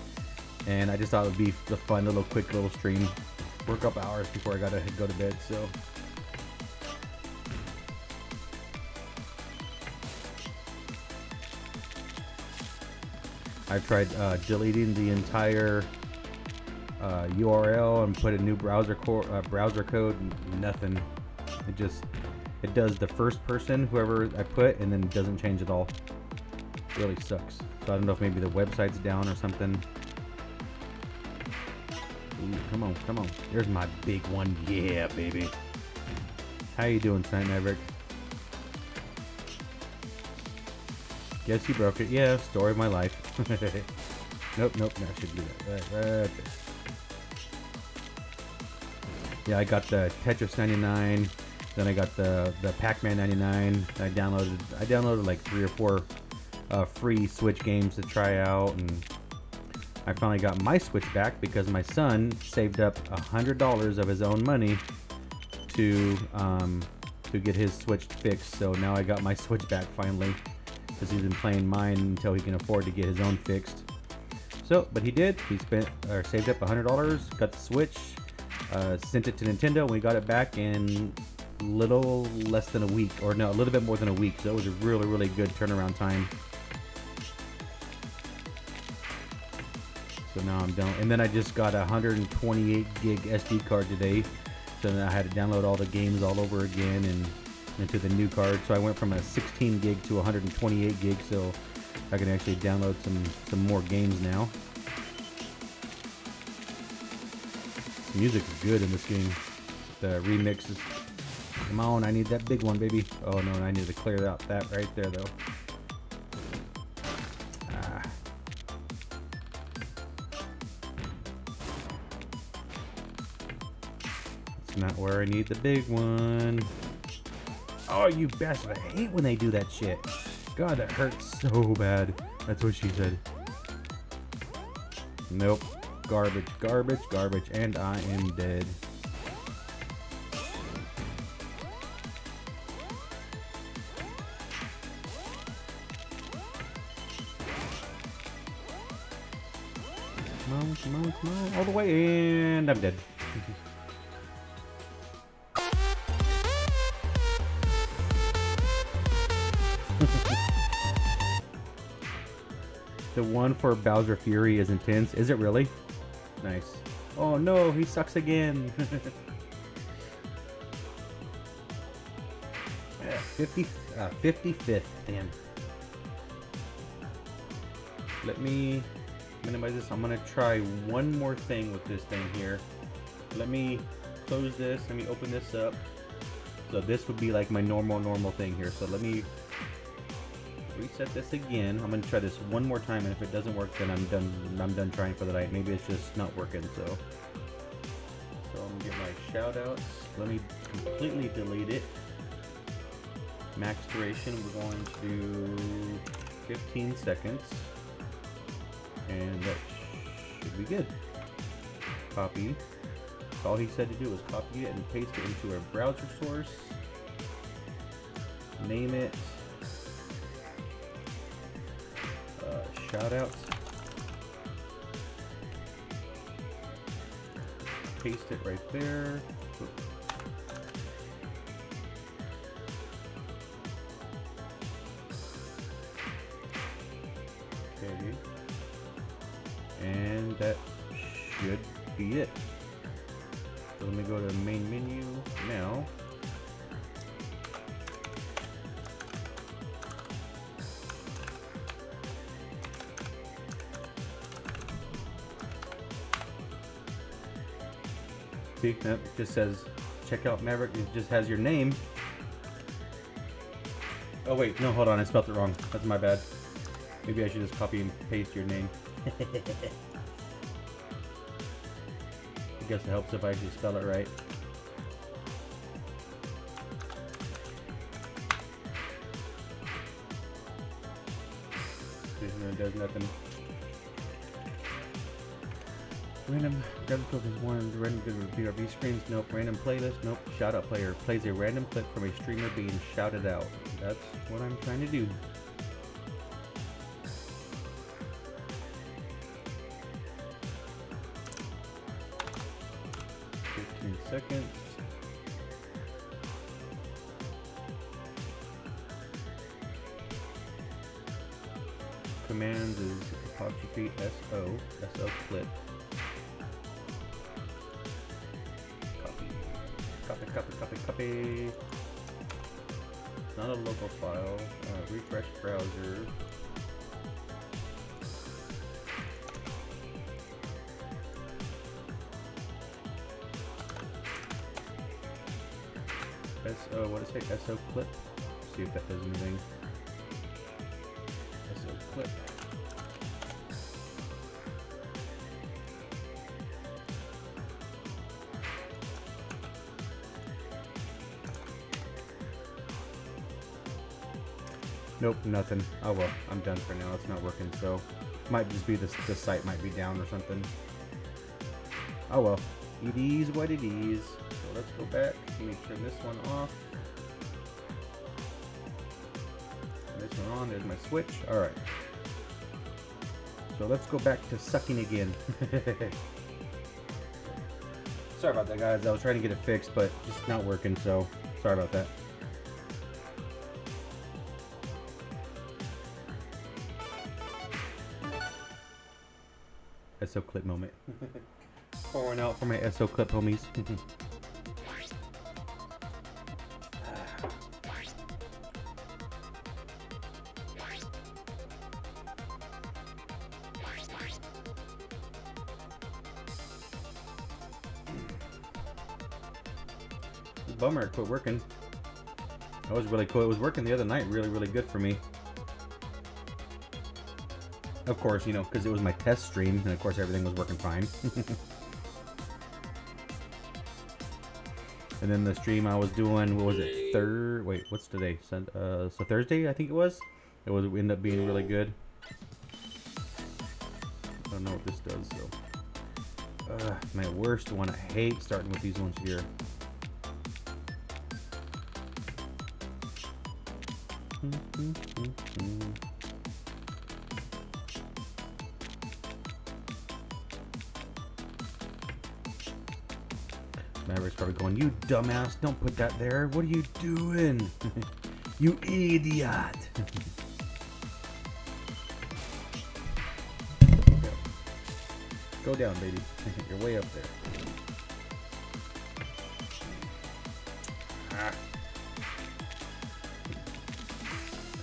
and I just thought it would be the fun little quick little stream. Work up hours before I gotta go to bed, so. I've tried uh, deleting the entire uh, U R L and put a new browser, co uh, browser code, nothing. It just, it does the first person, whoever I put, and then it doesn't change at all. It really sucks. So I don't know if maybe the website's down or something. Ooh, come on, come on. There's my big one. Yeah, baby. How you doing tonight, Maverick? Guess you broke it. Yeah, story of my life. Nope, nope, I should do that. Right, right, right. Yeah, I got the Tetris ninety-nine. Then I got the the Pac-Man ninety-nine. I downloaded. I downloaded like three or four uh, free Switch games to try out, and I finally got my Switch back because my son saved up a hundred dollars of his own money to um, to get his Switch fixed. So now I got my Switch back finally, because he's been playing mine until he can afford to get his own fixed. So, but he did. He spent or saved up a hundred dollars, got the Switch, uh, sent it to Nintendo. We got it back in a little less than a week, or no, a little bit more than a week. So it was a really, really good turnaround time. So now I'm done. And then I just got a one hundred twenty-eight gig S D card today. So then I had to download all the games all over again and into the new card. So I went from a sixteen gig to one hundred twenty-eight gig. So I can actually download some, some more games now. The music's good in this game. The remix is... Come on, I need that big one, baby. Oh no, I need to clear out that right there though. Not where I need the big one. Oh, you bastard. I hate when they do that shit. God, that hurts so bad. That's what she said. Nope. Garbage, garbage, garbage, and I am dead. Come on, come on, come on. All the way, and I'm dead. The one for Bowser Fury is intense. Is it really? Nice. Oh no, he sucks again. fifty, uh, fifty-fifth, damn. Let me minimize this. I'm gonna try one more thing with this thing here. Let me close this, let me open this up. So this would be like my normal, normal thing here. So let me reset this again. I'm gonna try this one more time, and if it doesn't work, then I'm done. I'm done trying for the night. Maybe it's just not working. So, so I'm gonna get my shout outs. Let me completely delete it. Max duration. We're going to fifteen seconds, and that should be good. Copy. All he said to do was copy it and paste it into a browser source. Name it. Shoutouts. Paste it right there. Oops. Okay. And that should be it. So let me go to the main menu now. Nope, it just says check out Maverick. It just has your name. Oh wait, no, hold on, I spelled it wrong. That's my bad. Maybe I should just copy and paste your name. I guess it helps if I actually spell it right. really does nothing. Random graphic clip is one. Random B R B screens. Nope. Random playlist. Nope. Shout out player plays a random clip from a streamer being shouted out. That's what I'm trying to do. fifteen seconds. Commands is apostrophe S O. S O clip. Copy, copy, copy. It's not a local file. Uh, refresh browser. S O, what did it say? S O clip? Let's see if that does anything. S O clip. Nope, nothing. Oh well, I'm done for now. It's not working, so might just be this. This site might be down or something. Oh well, it is what it is. So let's go back. Make sure this one off. This one on. There's my Switch. All right. So let's go back to sucking again. Sorry about that, guys. I was trying to get it fixed, but it's not working. So sorry about that. S O clip moment. Pouring out for my S O clip homies. Bummer it quit working. That was really cool. It was working the other night really, really good for me. Of course, you know, because it was my test stream, and of course everything was working fine. And then the stream I was doing, what was it, third? Wait, what's today? Sun uh, so Thursday, I think it was? It was ended up being really good. I don't know what this does, though. So. Uh, my worst one. I hate starting with these ones here. Mm-hmm. Maverick's probably going, you dumbass, don't put that there. What are you doing? You idiot. Okay. Go down, baby. You're way up there. Ah.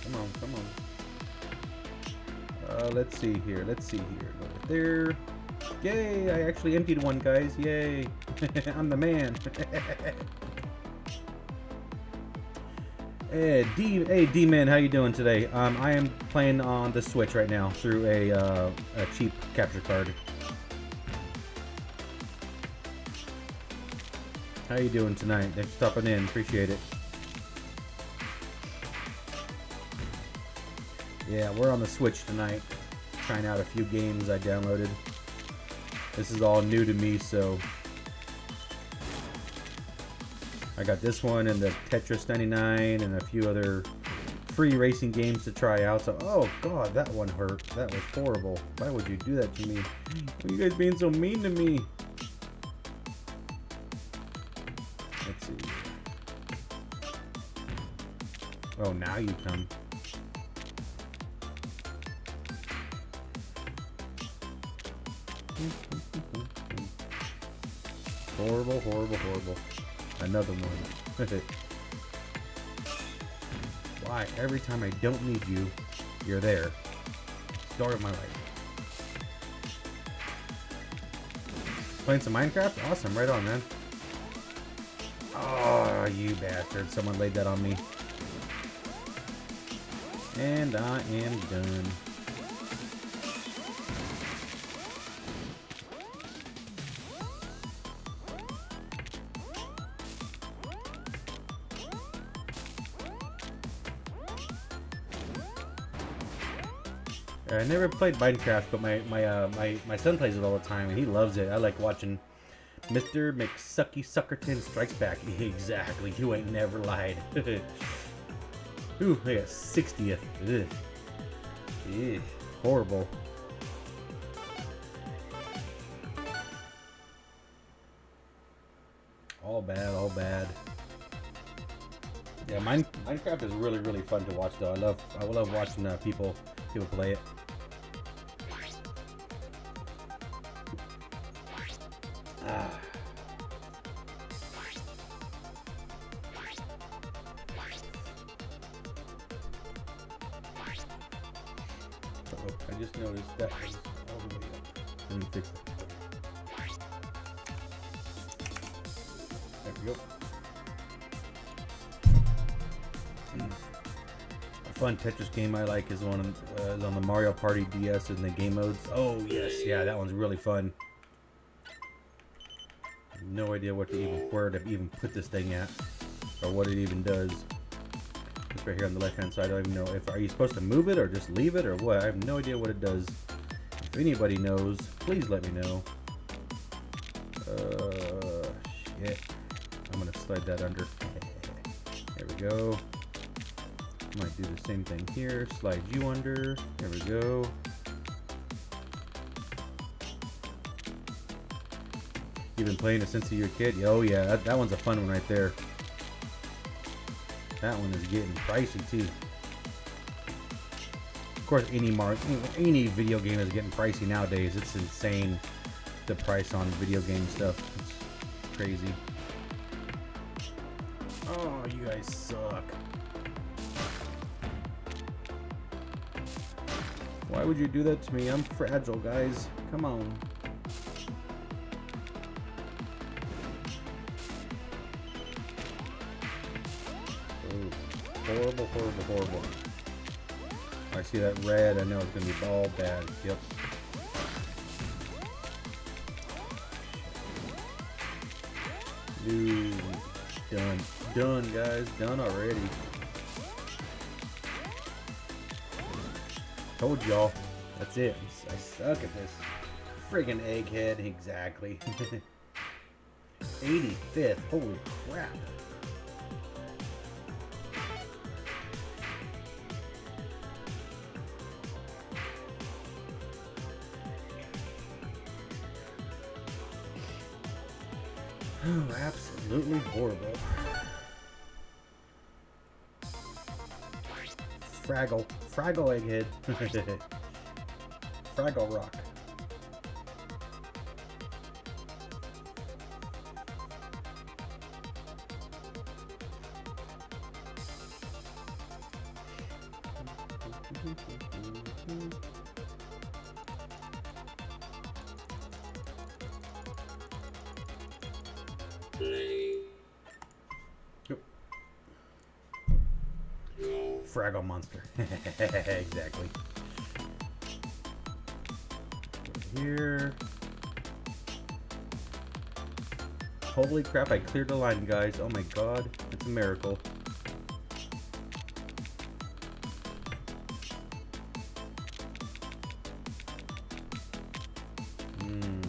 Come on, come on. Uh, let's see here. Let's see here. Over there. Yay, I actually emptied one, guys. Yay. I'm the man. Hey, D, hey, D-Man, how you doing today? Um, I am playing on the Switch right now through a, uh, a cheap capture card. How you doing tonight? Thanks for stopping in. Appreciate it. Yeah, we're on the Switch tonight. Trying out a few games I downloaded. This is all new to me, so I got this one and the Tetris ninety-nine and a few other free racing games to try out. So, oh god, that one hurt. That was horrible. Why would you do that to me? Why are you guys being so mean to me? Let's see. Oh, now you come. Horrible, horrible, horrible. Another one. Why? Every time I don't need you, you're there. Story of my life. Playing some Minecraft? Awesome, right on, man. Oh, you bastard. Someone laid that on me. And I am done. I never played Minecraft, but my my uh, my my son plays it all the time, and he loves it. I like watching Mister McSucky Suckerton Strikes Back. Exactly, you ain't never lied. Ooh, I got sixtieth. Ugh. Ugh. Horrible. All bad, all bad. Yeah, mine, Minecraft is really, really fun to watch, though. I love, I love watching uh, people, people play it. Ah. Oh, I just noticed that was all the way up. Let me fix it. There we go. Fun Tetris game I like is one uh, is on the Mario Party D S and the game modes. Oh yes, yeah, that one's really fun. No idea what to even where to even put this thing at, or what it even does. It's right here on the left-hand side. I don't even know if are you supposed to move it or just leave it or what. I have no idea what it does. If anybody knows, please let me know. Uh, shit, I'm gonna slide that under. There we go. Might do the same thing here. Slide you under. There we go. You've been playing it since you were a kid? Oh yeah, that, that one's a fun one right there. That one is getting pricey too. Of course, any mar any video game is getting pricey nowadays. It's insane, the price on video game stuff. It's crazy. Oh, you guys suck. Why would you do that to me? I'm fragile, guys. Come on. Oh, horrible, horrible, horrible. I see that red. I know it's going to be all bad. Yep. Dude. Done. Done, guys. Done already. Told y'all. That's it. I suck at this. Friggin' egghead. Exactly. eighty-fifth. Holy crap. Oh, absolutely horrible. Fraggle. Fraggle egghead. Fraggle rock. Fraggle monster. Exactly. Here. Holy crap, I cleared the line, guys. Oh my god, it's a miracle. Mm.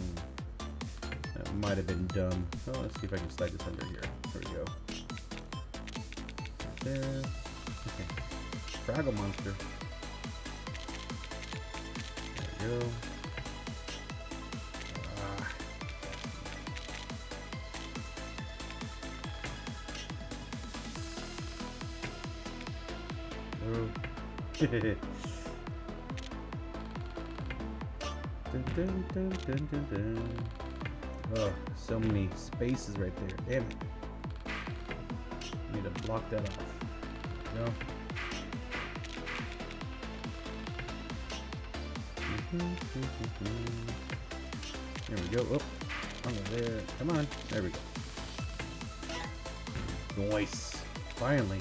That might have been dumb. Oh, let's see if I can slide this under here. There we go. There. Okay. Fraggle monster. There we go. Ah. Oh. dun, dun, dun, dun, dun, dun. Oh, so many spaces right there. Damn it. I need to block that off. No. There we go. Oh, I'm over there. Come on. There we go. Nice. Finally.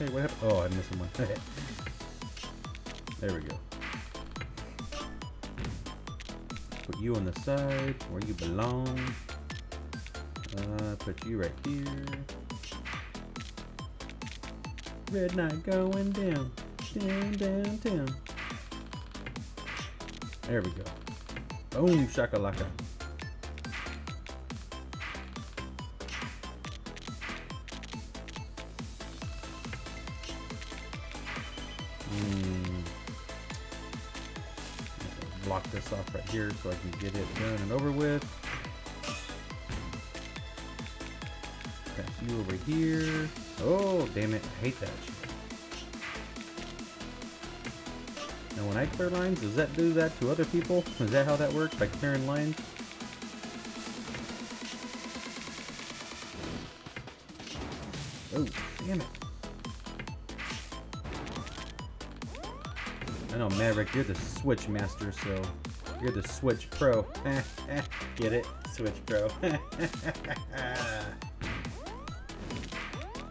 Okay, what happened? Oh, I'm missing one. There we go. Put you on the side where you belong. Uh, put you right here. Red Knight going down, down, down, down. There we go. Boom, shakalaka. Mm. Block this off right here so I can get it done and over with. Pass you over here. Oh, damn it. I hate that. Now, when I clear lines, does that do that to other people? Is that how that works? By clearing lines? Oh, damn it. I know, Maverick, you're the Switch master, so you're the Switch pro. Get it? Switch pro.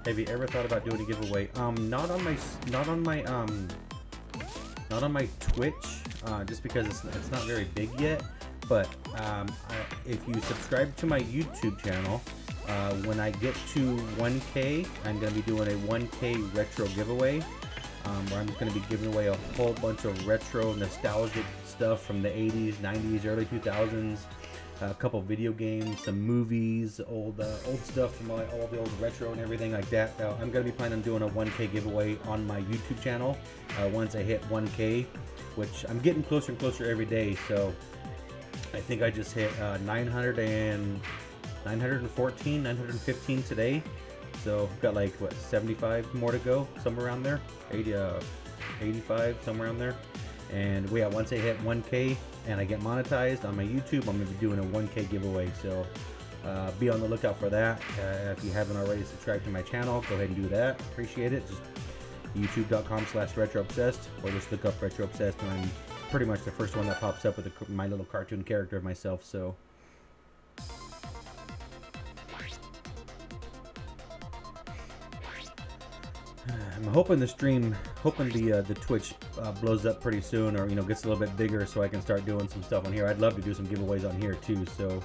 Have you ever thought about doing a giveaway? Um, not on my, not on my, um, not on my Twitch, uh, just because it's, it's not very big yet. But um, I, if you subscribe to my YouTube channel, uh, when I get to one K, I'm gonna be doing a one K retro giveaway, um, where I'm gonna be giving away a whole bunch of retro, nostalgic stuff from the eighties, nineties, early two thousands. A couple video games, some movies, old uh, old stuff from all, all the old retro and everything like that. Uh, I'm going to be planning on doing a one K giveaway on my YouTube channel uh, once I hit one K, which I'm getting closer and closer every day. So I think I just hit uh, nine hundred and, nine fourteen, nine fifteen today. So I've got like, what, seventy-five more to go, somewhere around there, eighty, uh, eighty-five, somewhere around there. And yeah, once I hit one K and I get monetized on my YouTube, I'm going to be doing a one K giveaway. So uh, be on the lookout for that. Uh, if you haven't already subscribed to my channel, go ahead and do that. Appreciate it. Just youtube.com slash retro obsessed, or just look up Retro Obsessed, and I'm pretty much the first one that pops up with a, my little cartoon character of myself. So I'm hoping the stream, hoping the uh, the Twitch uh, blows up pretty soon, or you know, gets a little bit bigger, so I can start doing some stuff on here. I'd love to do some giveaways on here too. So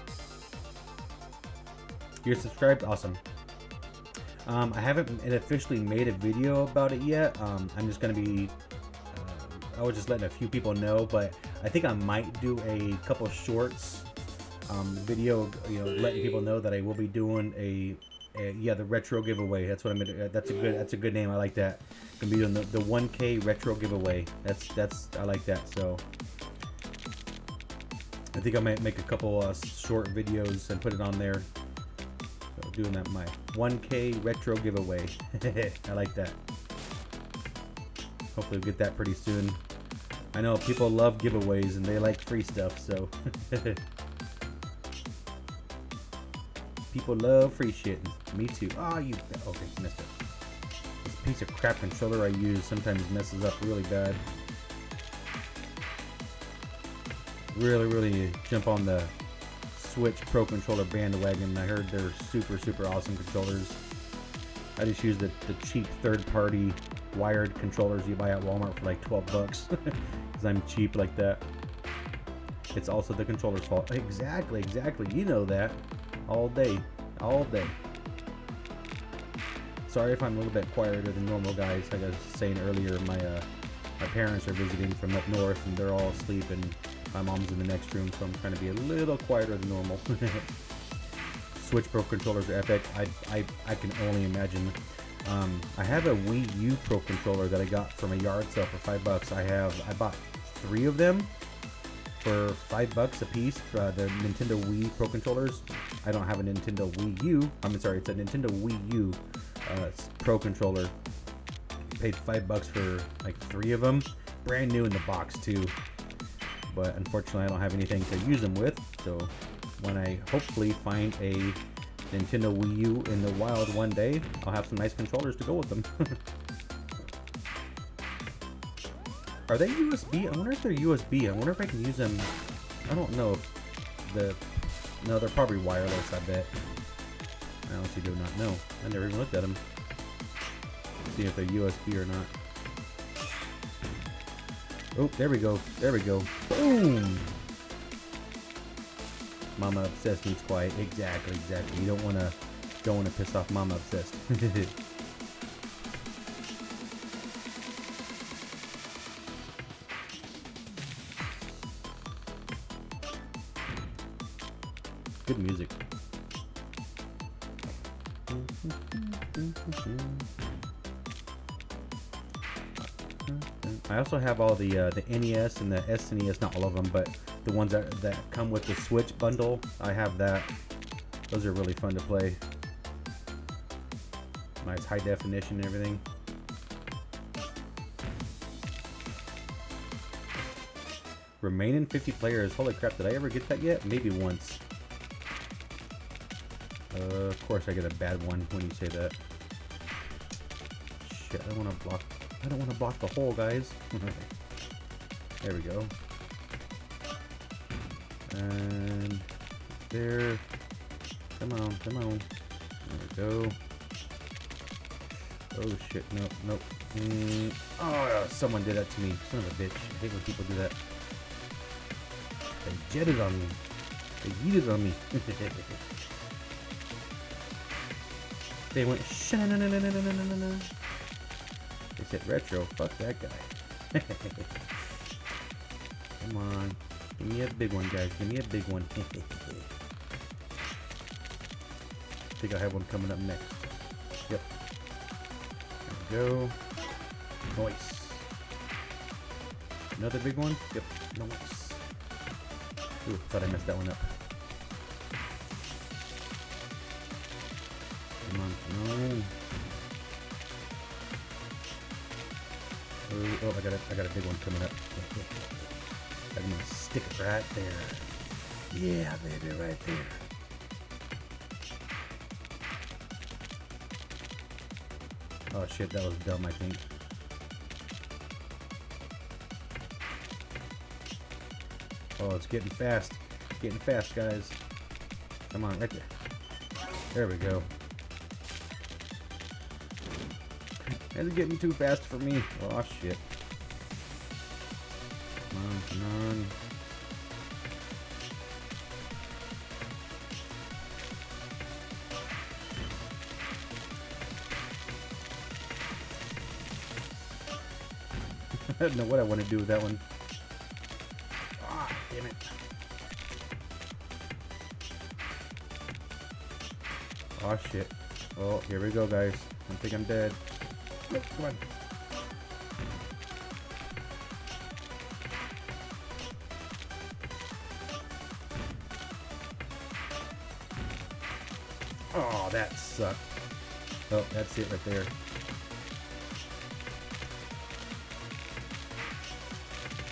you're subscribed, awesome. Um, I haven't officially made a video about it yet. Um, I'm just gonna be, uh, I was just letting a few people know, but I think I might do a couple shorts um, video, you know, letting people know that I will be doing a. Uh, yeah, the retro giveaway. That's what I'm gonna, uh, that's a good that's a good name. I like that. Gonna be doing the, the one K retro giveaway. That's that's I like that. So I think I might make a couple uh, short videos and put it on there. So doing that, my one K retro giveaway. I like that. Hopefully we'll get that pretty soon. I know people love giveaways and they like free stuff. So. People love free shit. Me too. Oh, you. Okay, missed it. This piece of crap controller I use sometimes messes up really bad. Really, really jump on the Switch Pro Controller bandwagon. I heard they're super, super awesome controllers. I just use the, the cheap third-party wired controllers you buy at Walmart for like twelve bucks. Because I'm cheap like that. It's also the controller's fault. Exactly, exactly. You know that. All day, all day. Sorry if I'm a little bit quieter than normal, guys. Like I was saying earlier, my uh, my parents are visiting from up north, and they're all asleep, and my mom's in the next room, so I'm trying to be a little quieter than normal. Switch Pro controllers are epic. I I I can only imagine. Um, I have a Wii U Pro controller that I got from a yard sale for five bucks. I have I bought three of them. For five bucks a piece, uh, the Nintendo Wii Pro controllers. I don't have a Nintendo Wii U. I'm sorry, it's a Nintendo Wii U uh, Pro controller. I paid five bucks for like three of them, brand new in the box too. But unfortunately, I don't have anything to use them with. So when I hopefully find a Nintendo Wii U in the wild one day, I'll have some nice controllers to go with them. Are they U S B? I wonder if they're U S B. I wonder if I can use them. I don't know if the... No, they're probably wireless, I bet. I honestly do not know. I never even looked at them. See if they're U S B or not. Oh, there we go. There we go. Boom! Mama Obsessed needs quiet. Exactly, exactly. You don't want to don't want to piss off Mama Obsessed. Good music. I also have all the uh, the N E S and the S N E S, not all of them, but the ones that, that come with the Switch bundle. I have that. Those are really fun to play. Nice high definition and everything. Remaining fifty players. Holy crap, did I ever get that yet? Maybe once. Uh, of course I get a bad one when you say that. Shit, I don't want to block. I don't want to block the hole, guys. There we go. And there. Come on, come on. There we go. Oh shit, nope, nope. Mm. Oh, someone did that to me. Son of a bitch. I hate when people do that. They jetted on me. They yeeted on me. They went sha-na-na-na-na-na-na-na-na. They said retro, fuck that guy. Come on. Give me a big one, guys. Give me a big one. I think I have one coming up next. Yep. There we go. Nice. Another big one? Yep. Nice. Ooh, thought I messed that one up. Come on. No. Oh, oh I got a, I got a big one coming up. I'm gonna stick it right there. Yeah, baby, right there. Oh shit, that was dumb, I think. Oh, it's getting fast. It's getting fast, guys. Come on, right there. There we go. It's getting too fast for me. Oh shit. Come on, come on. I don't know what I want to do with that one. Ah, damn it. Oh shit. Oh, here we go, guys. I think I'm dead. Nope, come on. Oh, that sucked. Oh, that's it right there.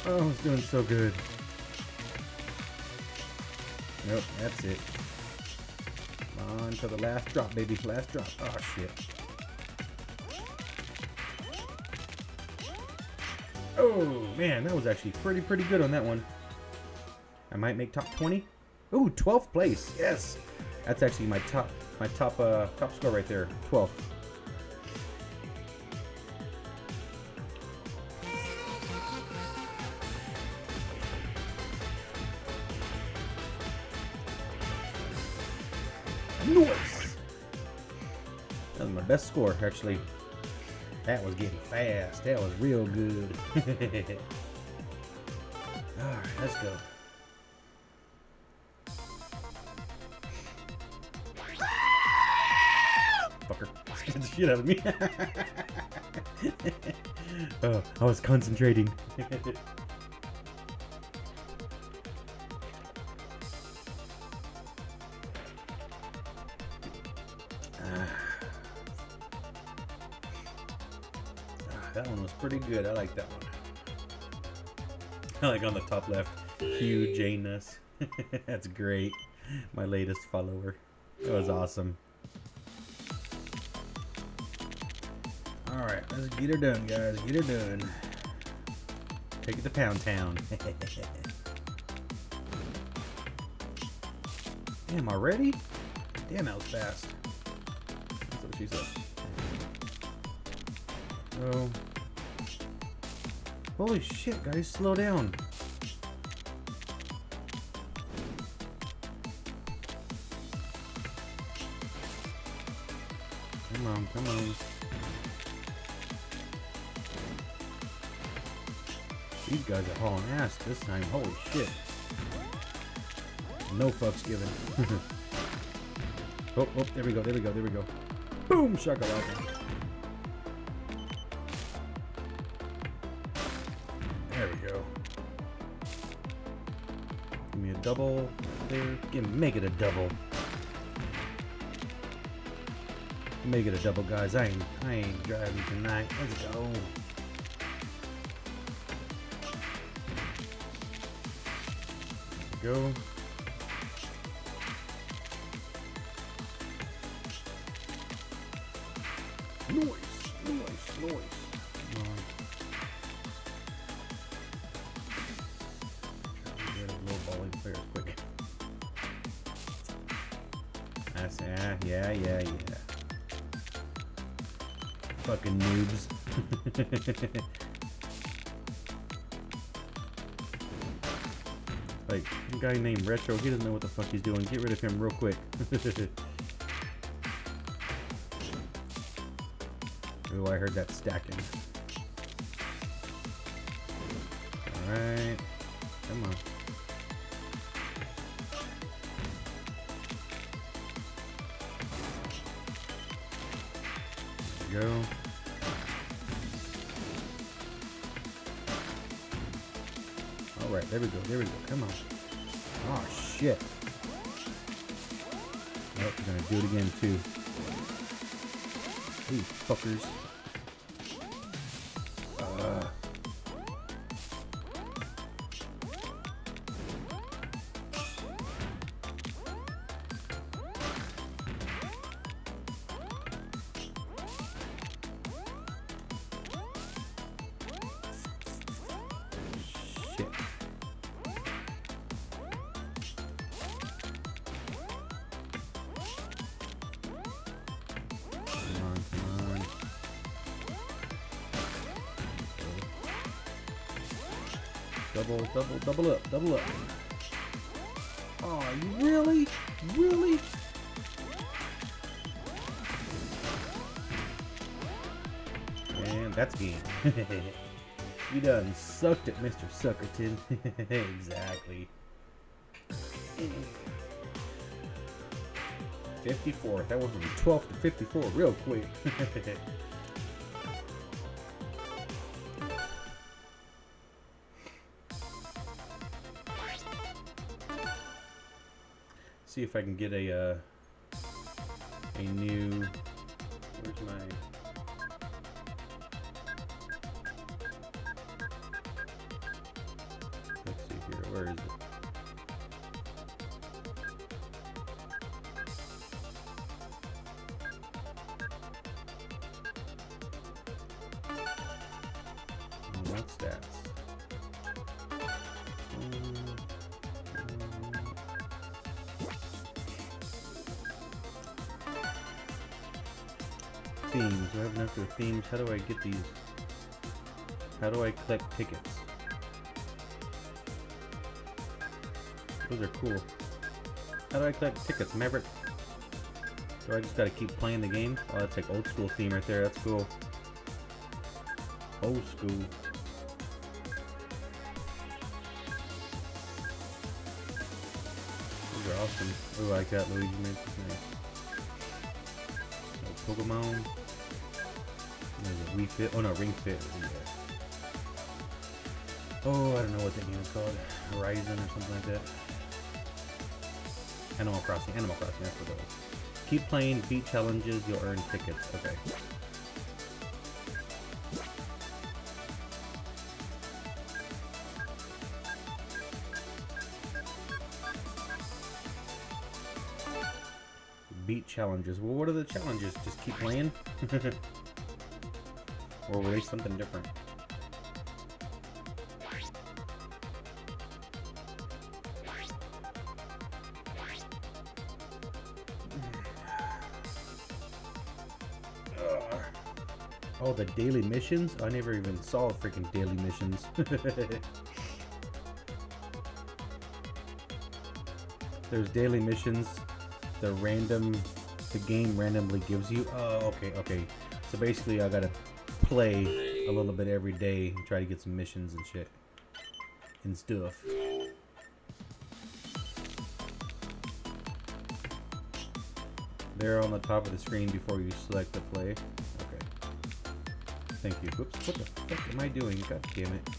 Oh, I was doing so good. Nope, that's it. Come on to the last drop, baby. Last drop. Oh, shit. Oh, man, that was actually pretty, pretty good on that one. I might make top twenty. Ooh, twelfth place. Yes. That's actually my top, my top, uh, top score right there. twelfth. Nice. That was my best score, actually. That was getting fast. That was real good. All right, let's go. Fucker, scared the shit out of me. Oh, I was concentrating. Pretty good. I like that one. I like on the top left, Hugh Janus. That's great. My latest follower. That was awesome. All right, let's get her done, guys. Get her done. Take it to Pound Town. Damn, already? Damn, that was fast. That's what she said. Oh. Holy shit, guys, slow down. Come on. These guys are hauling ass this time. Holy shit. No fucks given. oh, oh, there we go, there we go, there we go. Boom, shakalaka. There we go. Give me a double there. Give me, make it a double. Make it a double, guys. I ain't, I ain't driving tonight. Let's go. Go. Noise, noise, noise. Come on. Try to get a little ball in player quick. That's yeah, yeah, yeah, yeah. Fucking noobs. Like, a guy named Retro, he doesn't know what the fuck he's doing. Get rid of him real quick. Ooh, I heard that stacking. Alright. Come on. There we go. Alright, there we go, there we go, come on. Oh shit. Yep, we're gonna do it again too. These fuckers. Uh. Double, double, double up, double up. Oh, really? Really? And that's game. You done sucked it, Mister Suckerton. Exactly. fifty-four. That went from twelve to fifty-four real quick. See if I can get a uh, a new. Where's my? Let's see here. Where is it? Oh, what's that? Themes. Do I have enough for themes? How do I get these? How do I collect tickets? Those are cool. How do I collect tickets, Maverick? Do I just gotta keep playing the game? Oh, that's like old school theme right there. That's cool. Old school. Those are awesome. Oh, I like that Luigi made. So Pokemon. Is it Wii Fit? Oh no, Ring Fit. Yeah. Oh, I don't know what that game is called. Horizon or something like that. Animal Crossing. Animal Crossing. That's what it was. Keep playing, beat challenges, you'll earn tickets. Okay. Beat challenges. Well, what are the challenges? Just keep playing? Or were they something different? Oh, the daily missions? I never even saw freaking daily missions. There's daily missions, the random the game randomly gives you. Oh, okay, okay. So basically, I gotta play a little bit every day and try to get some missions and shit and stuff. They're on the top of the screen before you select the play. Okay. Thank you. Whoops. What the fuck am I doing? God damn it.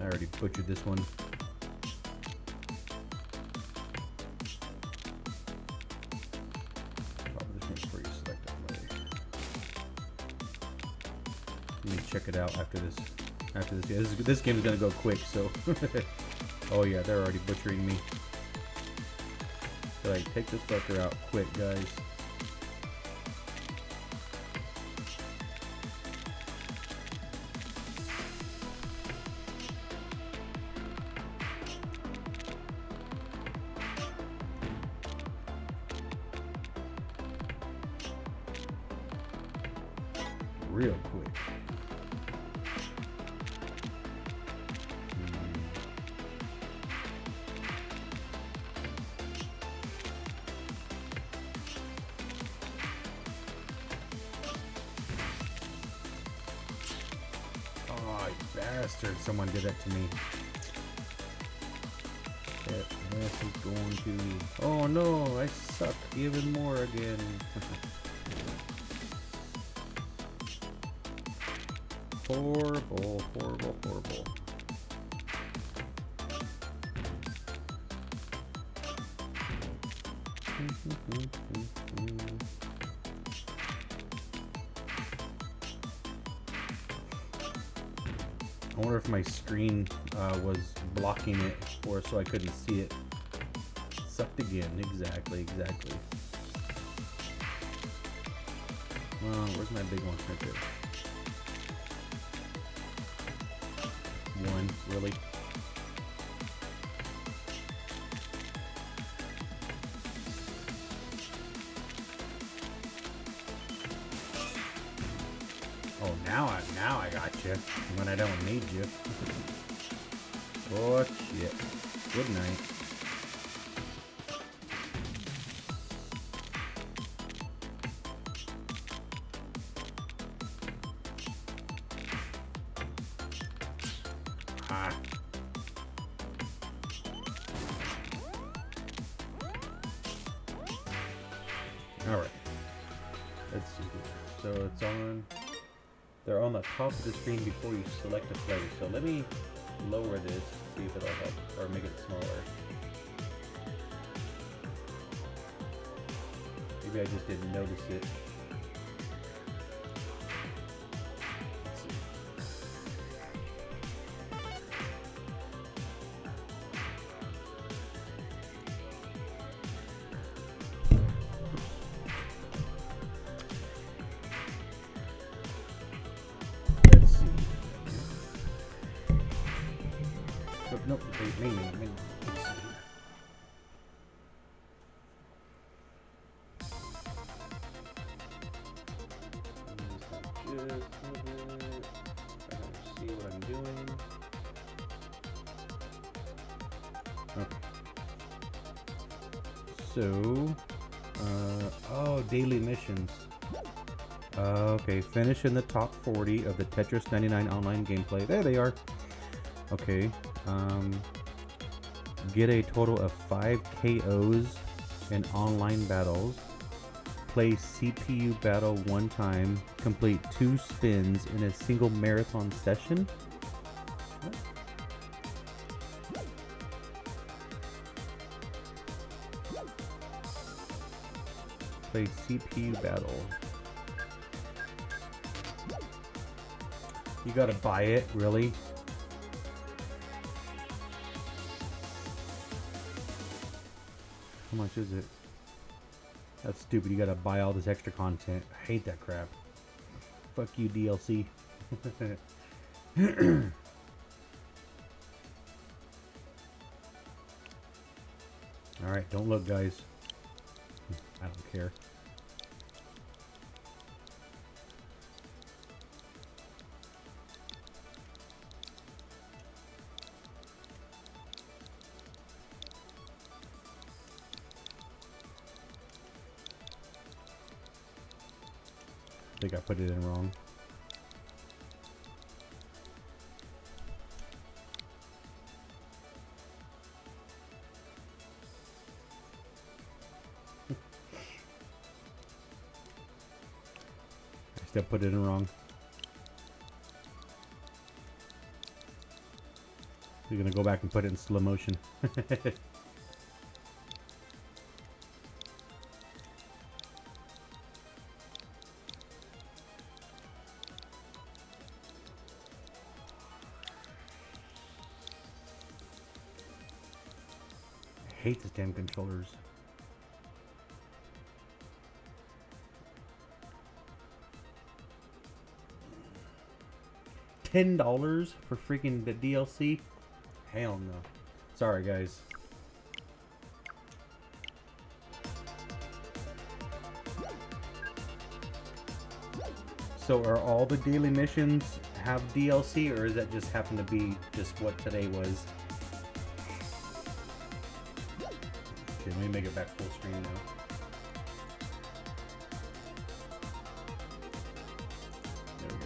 I already butchered this one. Check it out after this. After this, this, this game is gonna go quick. So, oh yeah, they're already butchering me. Like, take this fucker out quick, guys. Real quick. Someone did that to me. That mess is going to... Oh no, I suck even more again. Horrible, horrible, horrible. I wonder if my screen uh, was blocking it, or so I couldn't see it. Sucked again, exactly, exactly. Oh, where's my big one? Right there. One, really? Now I, now I got you when I don't need you. Oh shit. Good night. Ah. All right. Let's see. So it's on. They're on the top of the screen before you select a play. So let me lower this, see if it'll help, or make it smaller. Maybe I just didn't notice it. Let's see. Nope, they made me. I mean, let's see. Just I don't see what I'm doing. Okay. So, uh, oh, daily missions. Uh, okay, finish in the top forty of the Tetris ninety-nine online gameplay. There they are. Okay. Um, get a total of five K Os in online battles. Play C P U battle one time. Complete two spins in a single marathon session. Play C P U battle. You gotta buy it, really? How much is it? That's stupid. You gotta buy all this extra content. I hate that crap. Fuck you, D L C. Alright, don't look, guys. I don't care. think I put it in wrong. I still put it in wrong. You're gonna go back and put it in slow motion. I hate these damn controllers. Ten dollars for freaking the D L C? Hell no. Sorry guys. So are all the daily missions have D L C, or is that just happen to be just what today was? Let me make it back full screen now. There we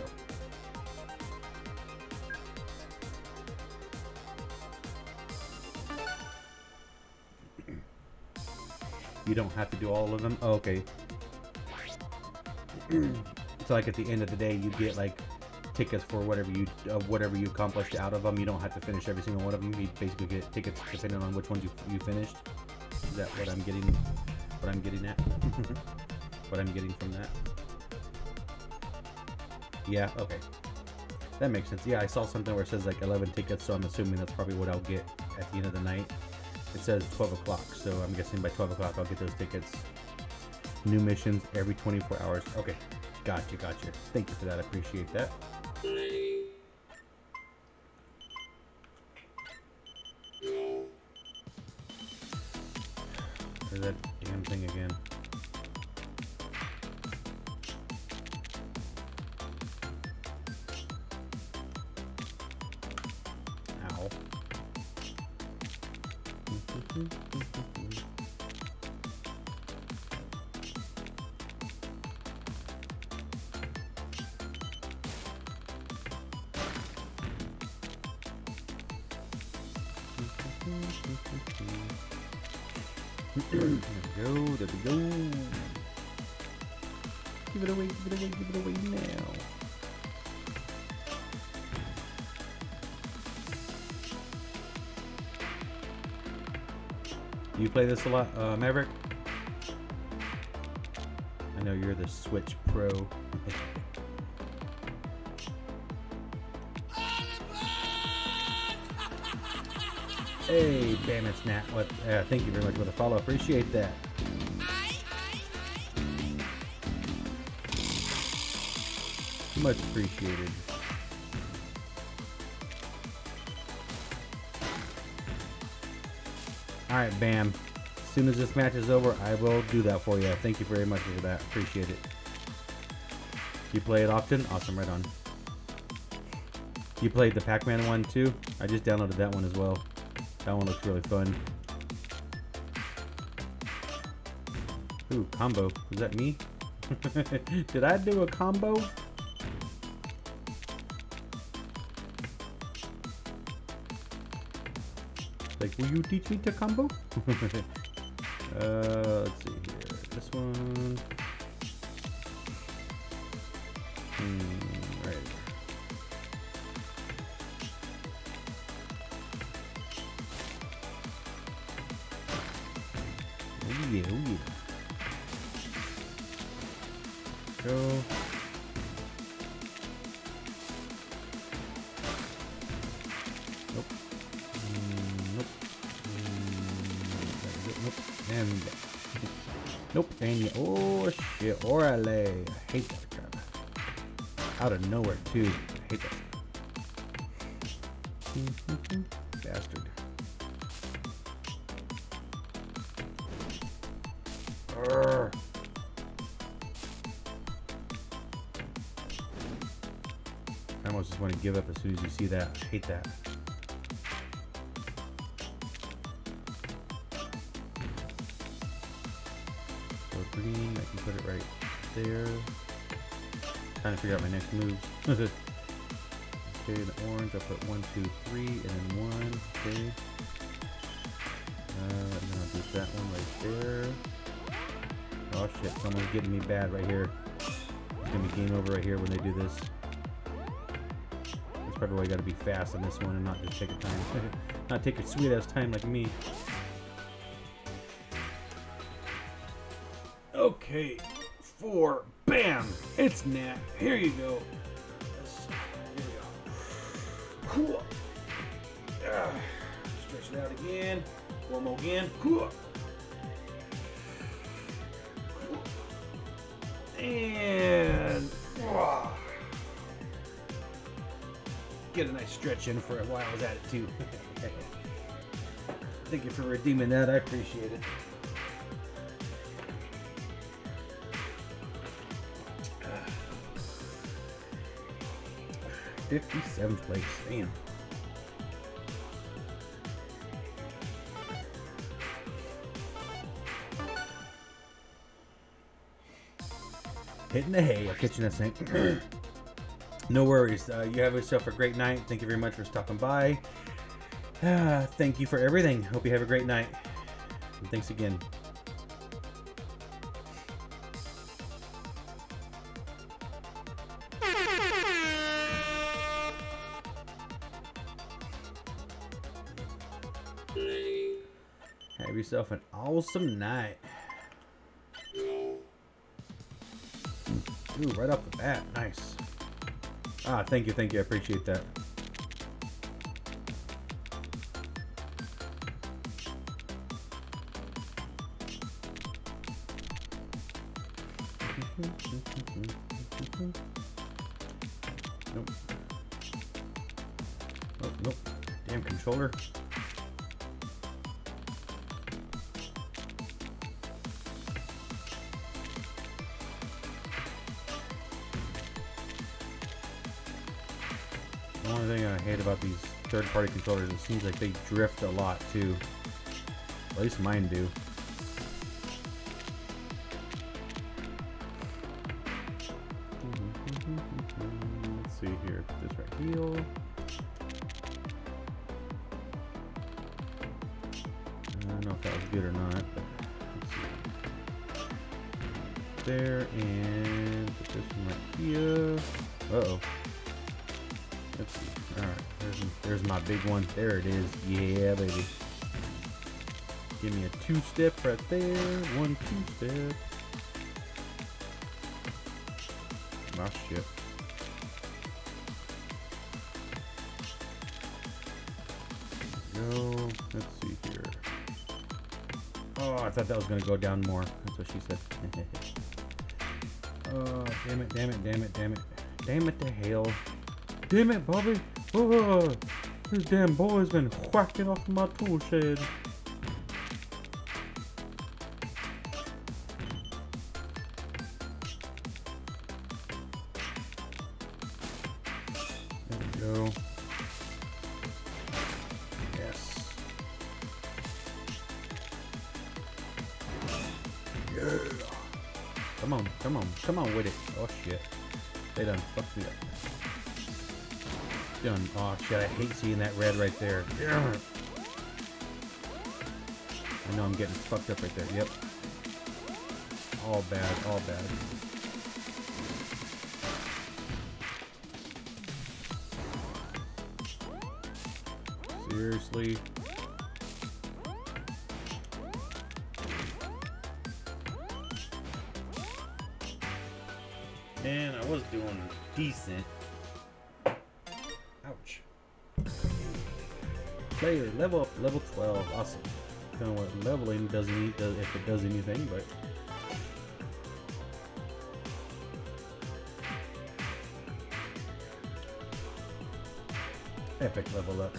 go. You don't have to do all of them? Oh, okay. It's like at the end of the day, you get like tickets for whatever you uh, whatever you accomplished out of them. You don't have to finish every single one of them. You basically get tickets depending on which ones you you finished. Is that what I'm getting, what I'm getting at? What I'm getting from that? Yeah, okay. That makes sense. Yeah, I saw something where it says like eleven tickets, so I'm assuming that's probably what I'll get at the end of the night. It says twelve o'clock, so I'm guessing by twelve o'clock I'll get those tickets. New missions every twenty-four hours. Okay, gotcha, gotcha. Thank you for that, I appreciate that. That damn thing again. Ow. There we go, there we go. Give it away, give it away, give it away now. You play this a lot, uh, Maverick? I know you're the Switch Pro. Hey, damn it's Nat. What, uh, thank you very much for the follow. Appreciate that. Much appreciated. Alright, Bam. As soon as this match is over, I will do that for you. Thank you very much for that. Appreciate it. You play it often? Awesome, right on. You played the Pac-Man one too? I just downloaded that one as well. That one looks really fun. Ooh, combo. Is that me? Did I do a combo? Like, will you teach me to combo? uh, let's see here. This one. Hmm, right. Yeah, ooh, yeah. Go. Nope. Mm, nope. Mm, that is it. Nope. And that. Nope. And yeah. Oh shit. Orale. I hate that crap. Out of nowhere too. I hate that. Bastard. Urgh. I almost just want to give up as soon as you see that. I hate that. So green, I can put it right there. trying to figure out my next move. Okay, the orange, I'll put one, two, three, and then one. Okay. Uh, and then I'll do that one right there. Oh shit, someone's getting me bad right here. It's gonna be game over right here when they do this. That's probably why you gotta be fast on this one and not just take your time. Not take your sweet ass time like me. Okay, four, bam! It's Nat. Here you go. Cool. Uh, stretch it out again. One more again. Cool. And uh, get a nice stretch in for it while I was at it too. Thank you for redeeming that. I appreciate it. fifty-seventh place, damn. Hitting the hay, I'll catch you next night. No worries, uh, you have yourself a great night. Thank you very much for stopping by. Uh, thank you for everything. Hope you have a great night. And thanks again. Yourself an awesome night. Ooh, right off the bat, nice. Ah, thank you, thank you, I appreciate that. Nope. Oh, nope. Damn controller. About these third-party controllers, it seems like they drift a lot too. At least mine do. Let's see here. This right heel. I don't know if that was good or not. But let's see. There and put this one right here. Uh-oh. Let's see. Alright, there's, there's my big one. There it is. Yeah, baby. Give me a two-step right there. One, two-step. Oh, shit. Go. Let's see here. Oh, I thought that was going to go down more. That's what she said. Oh, damn it, damn it, damn it, damn it. Damn it to hell. Damn it, Bobby! Oh, this damn boy has been whacking off my tool shed. There we go. Yes. Yeah. Come on, come on, come on with it. Oh shit. They done fucked me up. Done. Oh shit, I hate seeing that red right there. Ugh. I know I'm getting fucked up right there. Yep. All bad, all bad. Seriously. Man, I was doing decent. Player level up, level twelve, awesome. Don't know what leveling does any, does, if it does anything, but epic level up.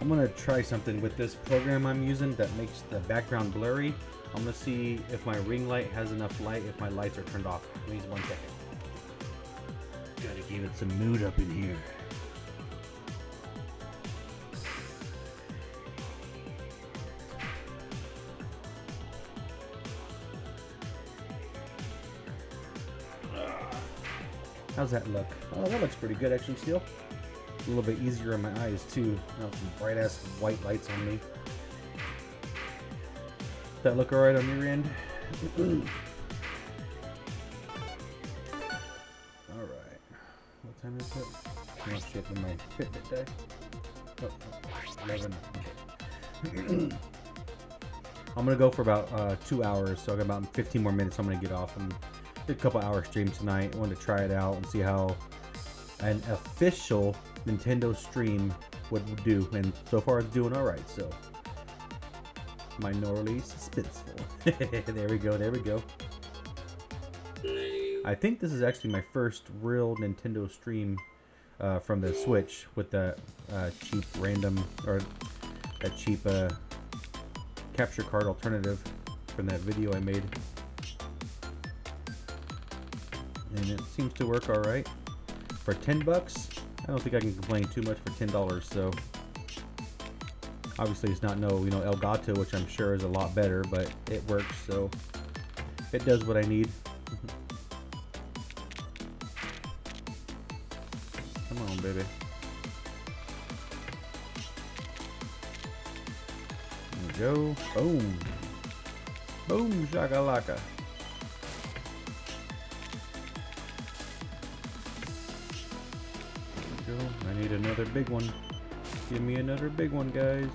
I'm gonna try something with this program I'm using that makes the background blurry. I'm gonna see if my ring light has enough light if my lights are turned off. Please, one second. Gotta give it some mood up in here. How's that look? Oh, that looks pretty good actually, Steel. A little bit easier on my eyes too. Now some bright ass white lights on me. Does that look alright on your end? Alright. What time is it? I'm checking my Fitbit day. Oh, eleven. Okay. I'm gonna go for about uh, two hours, so I got about fifteen more minutes. I'm gonna get off and do a couple hour stream tonight. I wanted to try it out and see how an official Nintendo stream would do, and so far it's doing all right. So minorly suspenseful. There we go. There we go. I think this is actually my first real Nintendo stream uh, from the Switch with that uh, cheap random or that cheap. Uh, capture card alternative from that video I made, and it seems to work all right for ten bucks. I don't think I can complain too much for ten dollars. So obviously it's not no you know Elgato, which I'm sure is a lot better, but it works, so it does what I need. Come on, baby. Go. Boom. Boom, shakalaka. There we go. I need another big one. Give me another big one, guys.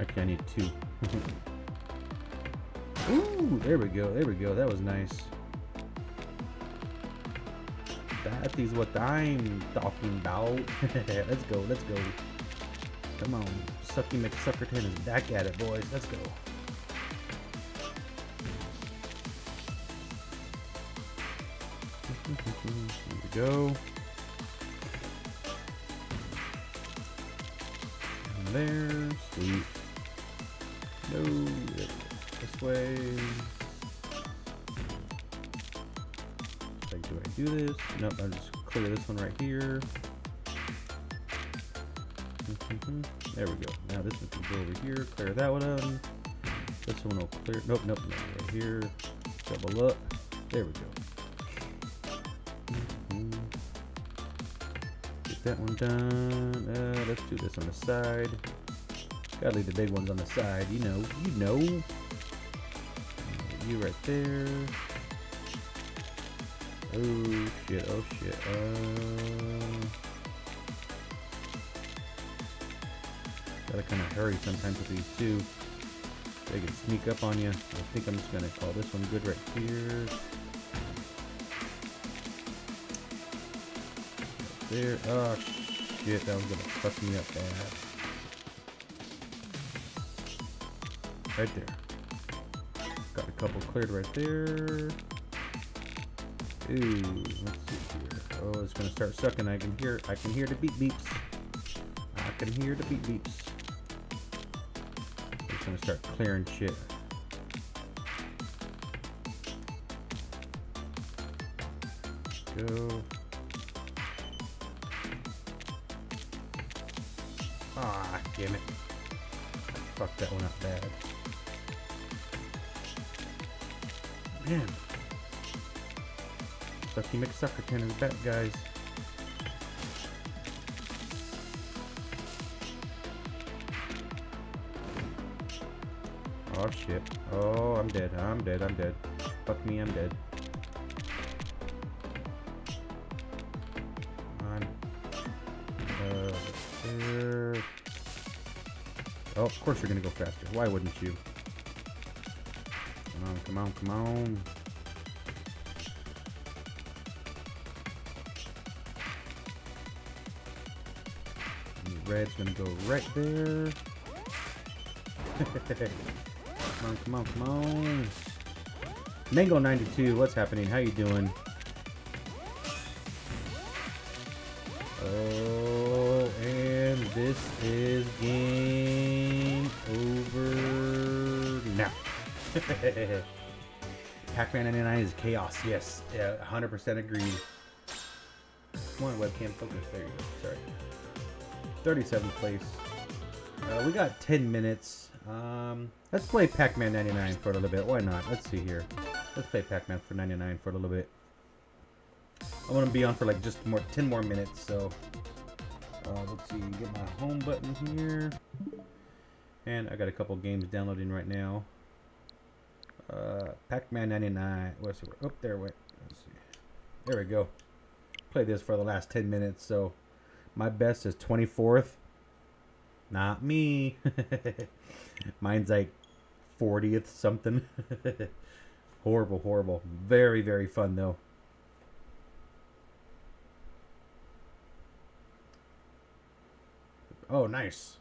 Actually, I need two. Ooh, there we go. There we go. That was nice. That is what I'm talking about. Let's go. Let's go. Come on. Sucky McSuckerton is back at it, boys. Let's go. Here we go. And there. Sweet. No. This way. Like, do I do this? Nope, I'll just clear this one right here. There we go. Now this one can go over here, clear that one up. This one will clear. Nope, nope, nope. Right here. Double up. There we go. Mm-hmm. Get that one done. Uh, let's do this on the side. Gotta leave the big ones on the side. You know, you know. You right there. Oh shit! Oh shit! Uh. Gotta kind of hurry sometimes with these two. They can sneak up on you. I think I'm just gonna call this one good right here. Right there. Oh shit, that was gonna fuck me up bad. Right there. Got a couple cleared right there. Ooh, let's see here. Oh, it's gonna start sucking. I can hear. I can hear the beep beeps. I can hear the beep beeps. Gonna start clearing shit. Go. Ah, damn it. I fucked that one up bad. Man. Sucky McSuckerton is back, guys. Oh shit. Oh, I'm dead. I'm dead. I'm dead. Fuck me, I'm dead. Come on. Uh, there. Oh, of course you're gonna go faster. Why wouldn't you? Come on, come on, come on. And the red's gonna go right there. Come on, come on, come on. Mango ninety-two, what's happening? How you doing? Oh, and this is game over now. Pac-Man ninety-nine is chaos. Yes, yeah, one hundred percent agreed. Come on, webcam focus. There you go. Sorry. thirty-seventh place. Uh, we got ten minutes. Um, let's play Pac-Man ninety-nine for a little bit. Why not? Let's see here. Let's play Pac-Man for ninety-nine for a little bit. I'm gonna be on for like just more ten more minutes. So uh, let's see, get my home button here, and I got a couple games downloading right now. Uh, Pac-Man ninety-nine. Where's it? Oh, there went. Let's see. There we go. Played this for the last ten minutes. So my best is twenty-fourth. Not me. Mine's like fortieth something. Horrible, horrible. Very, very fun though. Oh, nice.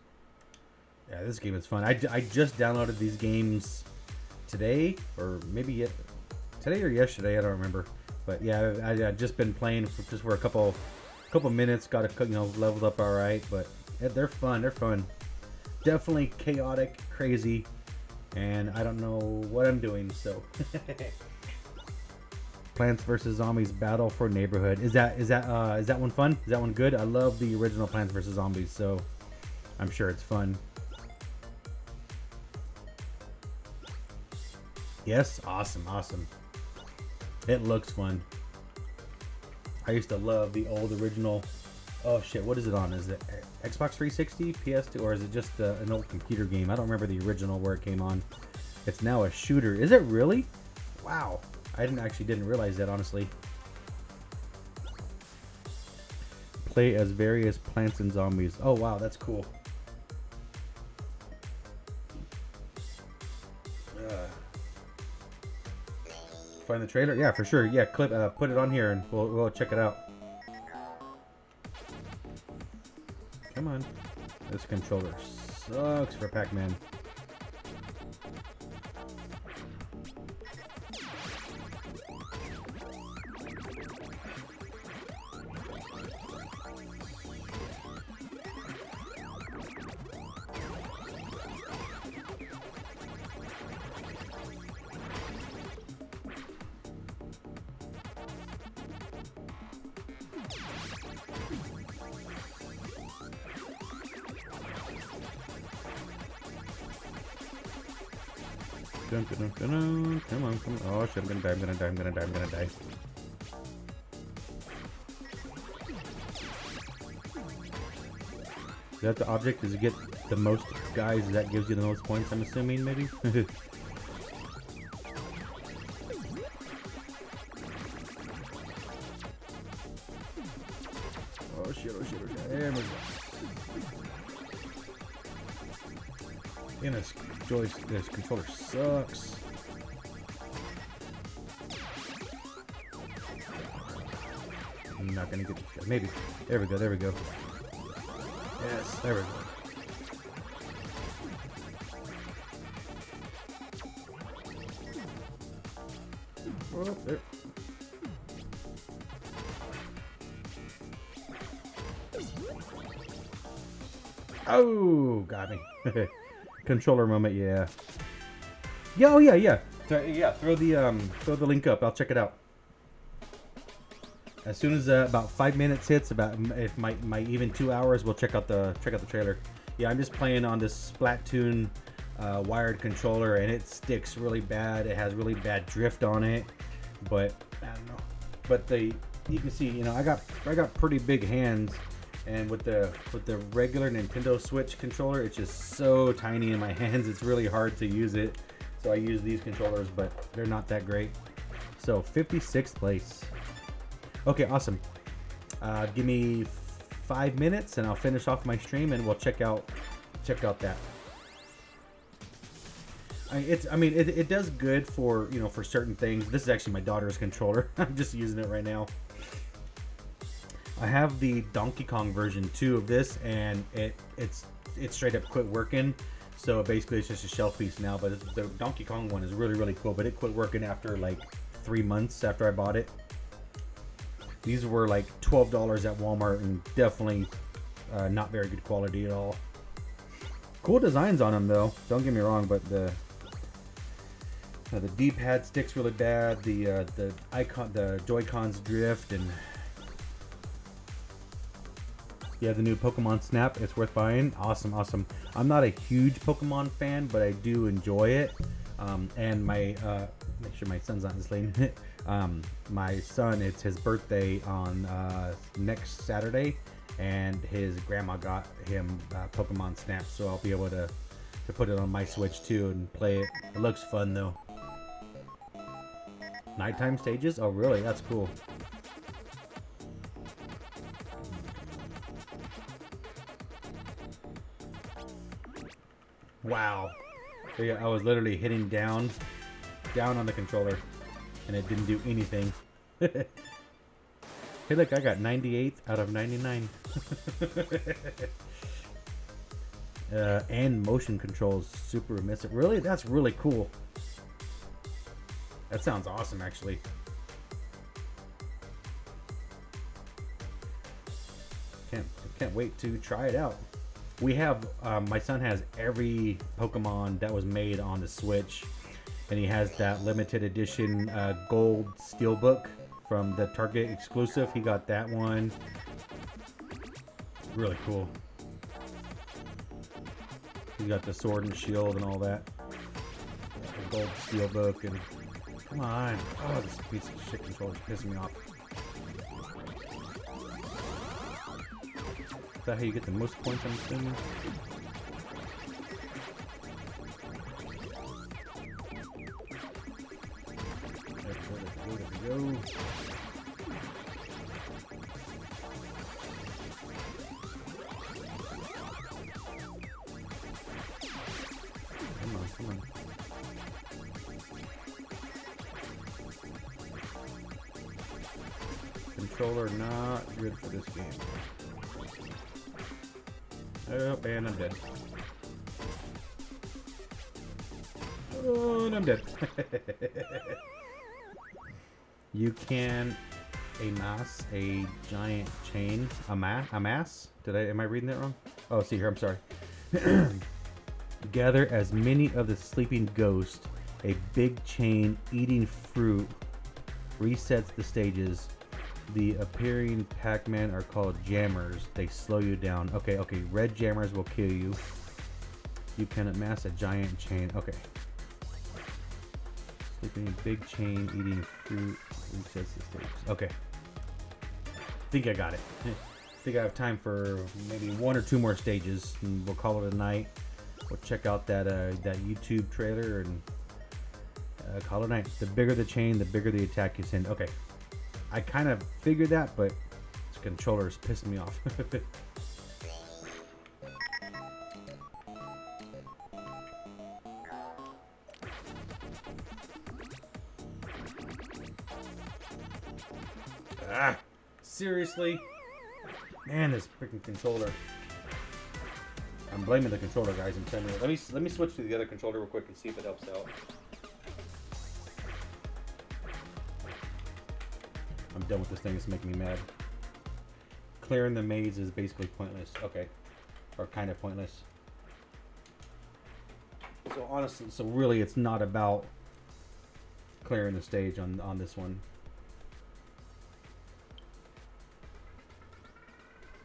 Yeah, this game is fun. I, I just downloaded these games today, or maybe yet today or yesterday. I don't remember. But yeah, I, I just been playing for, just for a couple, couple minutes. Got to, you know, leveled up all right. But yeah, they're fun. They're fun. Definitely chaotic, crazy, and I don't know what I'm doing. So, Plants versus. Zombies: Battle for Neighborhood. Is that is that uh, is that one fun? Is that one good? I love the original Plants versus. Zombies, so I'm sure it's fun. Yes, awesome, awesome. It looks fun. I used to love the old original. Oh shit, what is it on? Is it Xbox three sixty, P S two, or is it just uh, an old computer game? I don't remember the original where it came on. It's now a shooter. Is it really? Wow, I didn't actually didn't realize that, honestly. Play as various plants and zombies. Oh wow, that's cool. Find the trailer? Yeah, for sure. Yeah, clip, uh, put it on here and we'll, we'll check it out. Come on. This controller sucks for Pac-Man. Come on, come on. Oh shit, I'm gonna die, I'm gonna die, I'm gonna die, I'm gonna die. Is that the object? Is to get the most guys? That gives you the most points, I'm assuming, maybe? Oh shit, oh shit, oh shit. There we go. And this, joyce, this controller sucks. I'm not gonna get this guy. Maybe. There we go, there we go. Yes, there we go. Oh, there. Oh, got me. Controller moment, yeah. Yeah, oh yeah, yeah. Th yeah, throw the um, throw the link up. I'll check it out. As soon as uh, about five minutes hits, about if my my even two hours, we'll check out the check out the trailer. Yeah, I'm just playing on this Splatoon uh, wired controller, and it sticks really bad. It has really bad drift on it, but I don't know. But the you can see, you know, I got I got pretty big hands. And with the with the regular Nintendo Switch controller, it's just so tiny in my hands. It's really hard to use it. So I use these controllers, but they're not that great. So fifty-sixth place. Okay, awesome. Uh, give me five minutes, and I'll finish off my stream, and we'll check out check out that. I, it's I mean it, it does good for you know for certain things. This is actually my daughter's controller. I'm just using it right now. I have the Donkey Kong version two of this, and it it's it straight up quit working. So basically, it's just a shell piece now. But it's, the Donkey Kong one is really really cool. But it quit working after like three months after I bought it. These were like twelve dollars at Walmart, and definitely uh, not very good quality at all. Cool designs on them though. Don't get me wrong, but the uh, the D-pad sticks really bad. The uh, the icon the Joy-Cons drift and. Yeah, the new Pokemon Snap, it's worth buying. Awesome, awesome. I'm not a huge Pokemon fan, but I do enjoy it. Um, and my, uh, make sure my son's not in this lane. Um, my son, it's his birthday on uh, next Saturday, and his grandma got him uh, Pokemon Snap, so I'll be able to, to put it on my Switch too and play it. It looks fun though. Nighttime stages? Oh really? That's cool. Wow. So yeah, I was literally hitting down, down on the controller, and it didn't do anything. Hey look, I got ninety-eight out of ninety-nine. uh, and motion controls super remissive. Really? That's really cool. That sounds awesome, actually. Can't, can't wait to try it out. We have, um, my son has every Pokemon that was made on the Switch, and he has that limited edition uh, gold steelbook from the Target exclusive. He got that one. Really cool. He got the sword and shield and all that. The gold steelbook and... Come on. Oh, this piece of shit controller's pissing me off. Is that how you get the most points, I'm assuming? There we go. Come on, come on. Controller not good for this game. Oh, and I'm dead. Oh, and I'm dead. You can amass a giant chain. Amass? Amass? Did I? Am I reading that wrong? Oh, see here. I'm sorry. Gather as many of the sleeping ghosts. A big chain eating fruit resets the stages. The appearing Pac-Man are called jammers. They slow you down. Okay, okay. Red jammers will kill you. You can amass a giant chain. Okay. Sleeping big chain eating fruit. Okay. I think I got it. I think I have time for maybe one or two more stages, and we'll call it a night. We'll check out that uh, that YouTube trailer and uh, call it a night. The bigger the chain, the bigger the attack you send. Okay. I kind of figured that, but this controller is pissing me off. Ah, seriously? Man, this freaking controller. I'm blaming the controller, guys. I'm telling you. Let me let me switch to the other controller real quick and see if it helps out. I'm done with this thing, it's making me mad. Clearing the maze is basically pointless. Okay. Or kind of pointless. So honestly, so really it's not about clearing the stage on, on this one.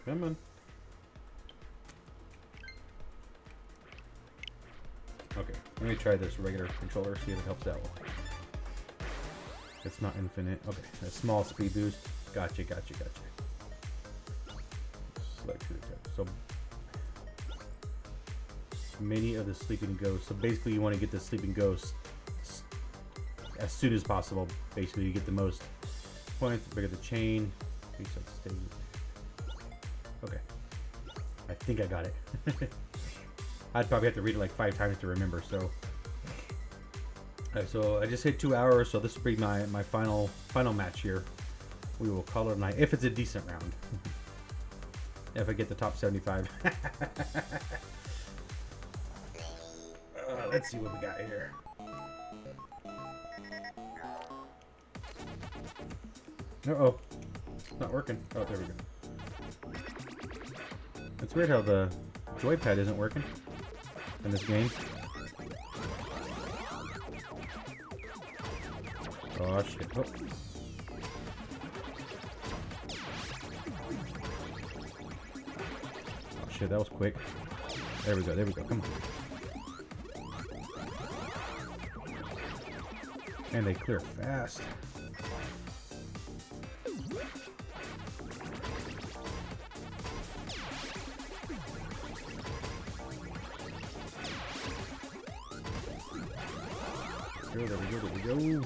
Come on. Okay, let me try this regular controller, see if it helps out. It's not infinite. Okay, a small speed boost. Gotcha, gotcha, gotcha. Select your attack. So many of the sleeping ghosts. So basically, you want to get the sleeping ghosts as soon as possible. Basically, you get the most points. The bigger the chain. Okay, I think I got it. I'd probably have to read it like five times to remember. So. Alright, so I just hit two hours, so this will be my, my final final match here. We will call it a night, if it's a decent round. If I get the top seventy-five. uh, let's see what we got here. Uh-oh. It's not working. Oh, there we go. It's weird how the joypad isn't working in this game. Oh shit. Oh. Oh shit, that was quick. There we go, there we go, come on. And they clear fast. go, there we go, there we go.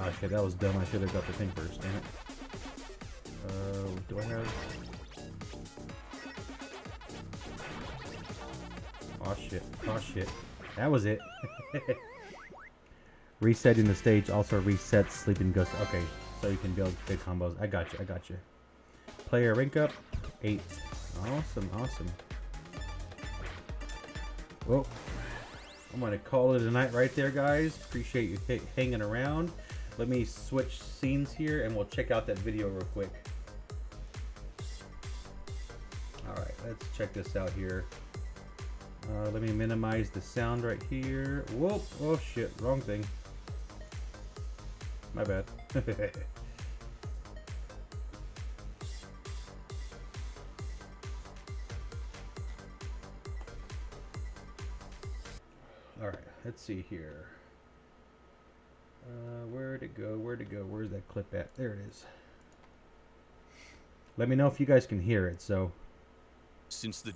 Okay, that was dumb. I should have got the thing first, damn it. Uh, what do I have? Oh shit, oh shit. That was it. Resetting the stage also resets Sleeping Ghost. Okay, so you can build big combos. I got you, I got you. Player rank up, eight. Awesome, awesome. Well, I'm gonna call it a night right there, guys. Appreciate you h hanging around. Let me switch scenes here and we'll check out that video real quick. All right, let's check this out here. Uh, let me minimize the sound right here. Whoop, oh shit, wrong thing. My bad. All right, let's see here. Uh, where'd it go? Where'd it go? Where's that clip at? There it is. Let me know if you guys can hear it. So, since the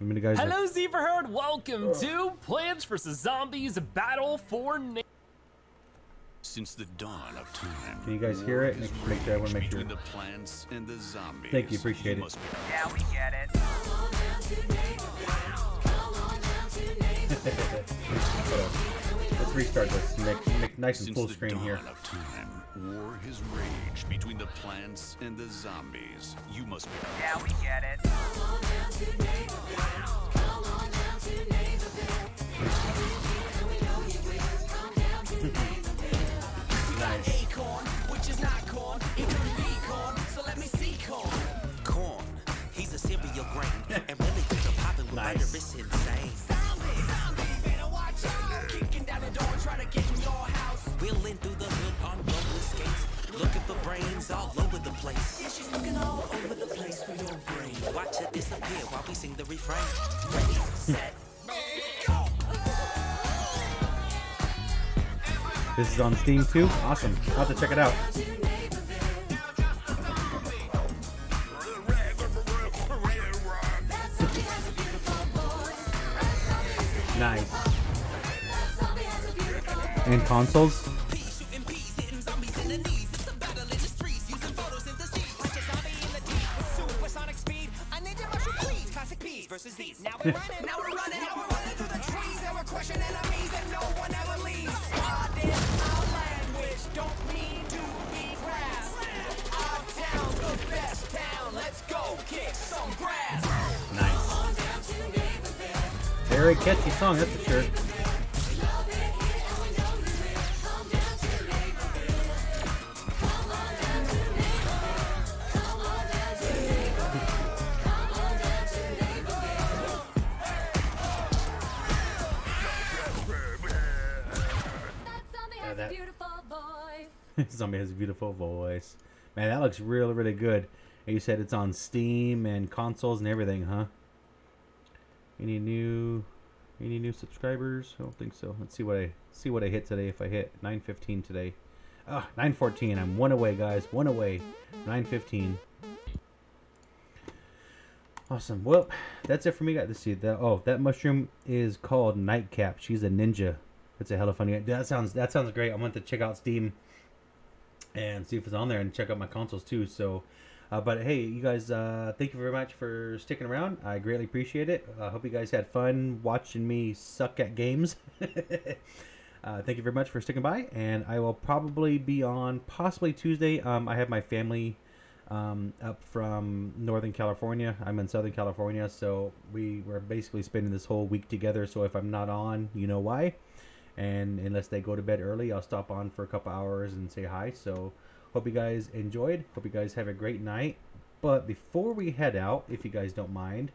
I mean, guys hello, Zeverhard. Welcome oh. to Plants versus. Zombies: Battle for Na Since the dawn of time. Can you guys hear it? Make, make sure I want to make sure. The plants and the zombies. Thank you. Appreciate you it. Yeah, we get it. Let's restart this. Make, make nice and full screen here. Since the dawn of time, war has raged between the plants and the zombies. You must be. Yeah, we get it. Nice. Acorn, which is not corn. It could be acorn, so let me see corn. Corn. He's a cereal grain, and really things are popping with my wrist insane. Kicking down the door, trying to get in your house. Wheeling through the hood on roller skates, looking for brains all over the place. Yeah, she's looking all over the place for your brain. Watch it disappear while we sing the refrain. Ready, set, go. This is on Steam too. Awesome. I'll have to check it out. Nice. And consoles. Nice. Very catchy song, that's for sure. Zombie has a beautiful voice. Man, that looks really, really good. And you said it's on Steam and consoles and everything, huh? Any new any new subscribers? I don't think so. Let's see what I see what I hit today. If I hit nine fifteen today. Ah, oh, nine fourteen. I'm one away, guys. One away. nine fifteen. Awesome. Well, that's it for me, guys. Let's see that. Oh, that mushroom is called Nightcap. She's a ninja. That's a hella funny. That sounds that sounds great. I want to check out Steam and see if it's on there and check out my consoles too. So uh, but hey, you guys, uh, thank you very much for sticking around. I greatly appreciate it. I uh, hope you guys had fun watching me suck at games. uh, thank you very much for sticking by, and I will probably be on possibly Tuesday. um, I have my family um, up from Northern California. I'm in Southern California, so we were basically spending this whole week together. So if I'm not on, you know why. And unless they go to bed early, I'll stop on for a couple hours and say hi. So hope you guys enjoyed. Hope you guys have a great night. But before we head out, if you guys don't mind,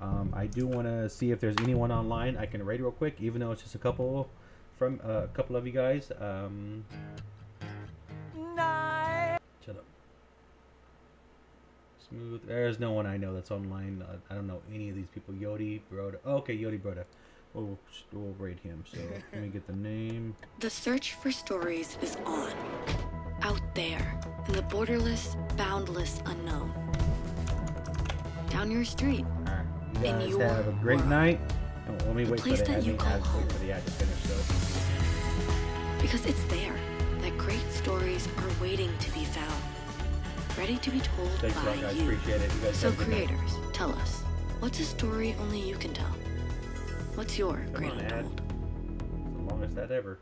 um, I do want to see if there's anyone online I can rate real quick, even though it's just a couple from uh, a couple of you guys. Um, night. Shut up. Smooth. There's no one I know that's online. I don't know any of these people. Yodi Broda. Oh, okay, Yodi Broda. We'll, we'll rate him, so let me get the name. The search for stories is on. Out there, in the borderless, boundless unknown. Down your street. All right. You guys have a great world. night. Oh, let me the wait, for the, that you call wait home. for the ad to finish though. Because it's there that great stories are waiting to be found, ready to be told Thanks by you. Guys. Appreciate it. You guys so creators, night. tell us, what's a story only you can tell? What's your Come great on, adult? Ad. The longest ad ever.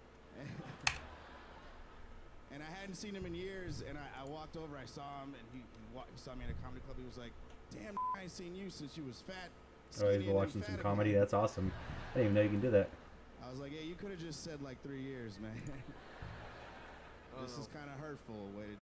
And I hadn't seen him in years, and I, I walked over, I saw him, and he, he saw me at a comedy club. He was like, damn, I ain't seen you since you was fat. Oh, he's watching some comedy. That's awesome. I didn't even know you can do that. I was like, yeah, you could have just said like three years, man. This is kind of hurtful way to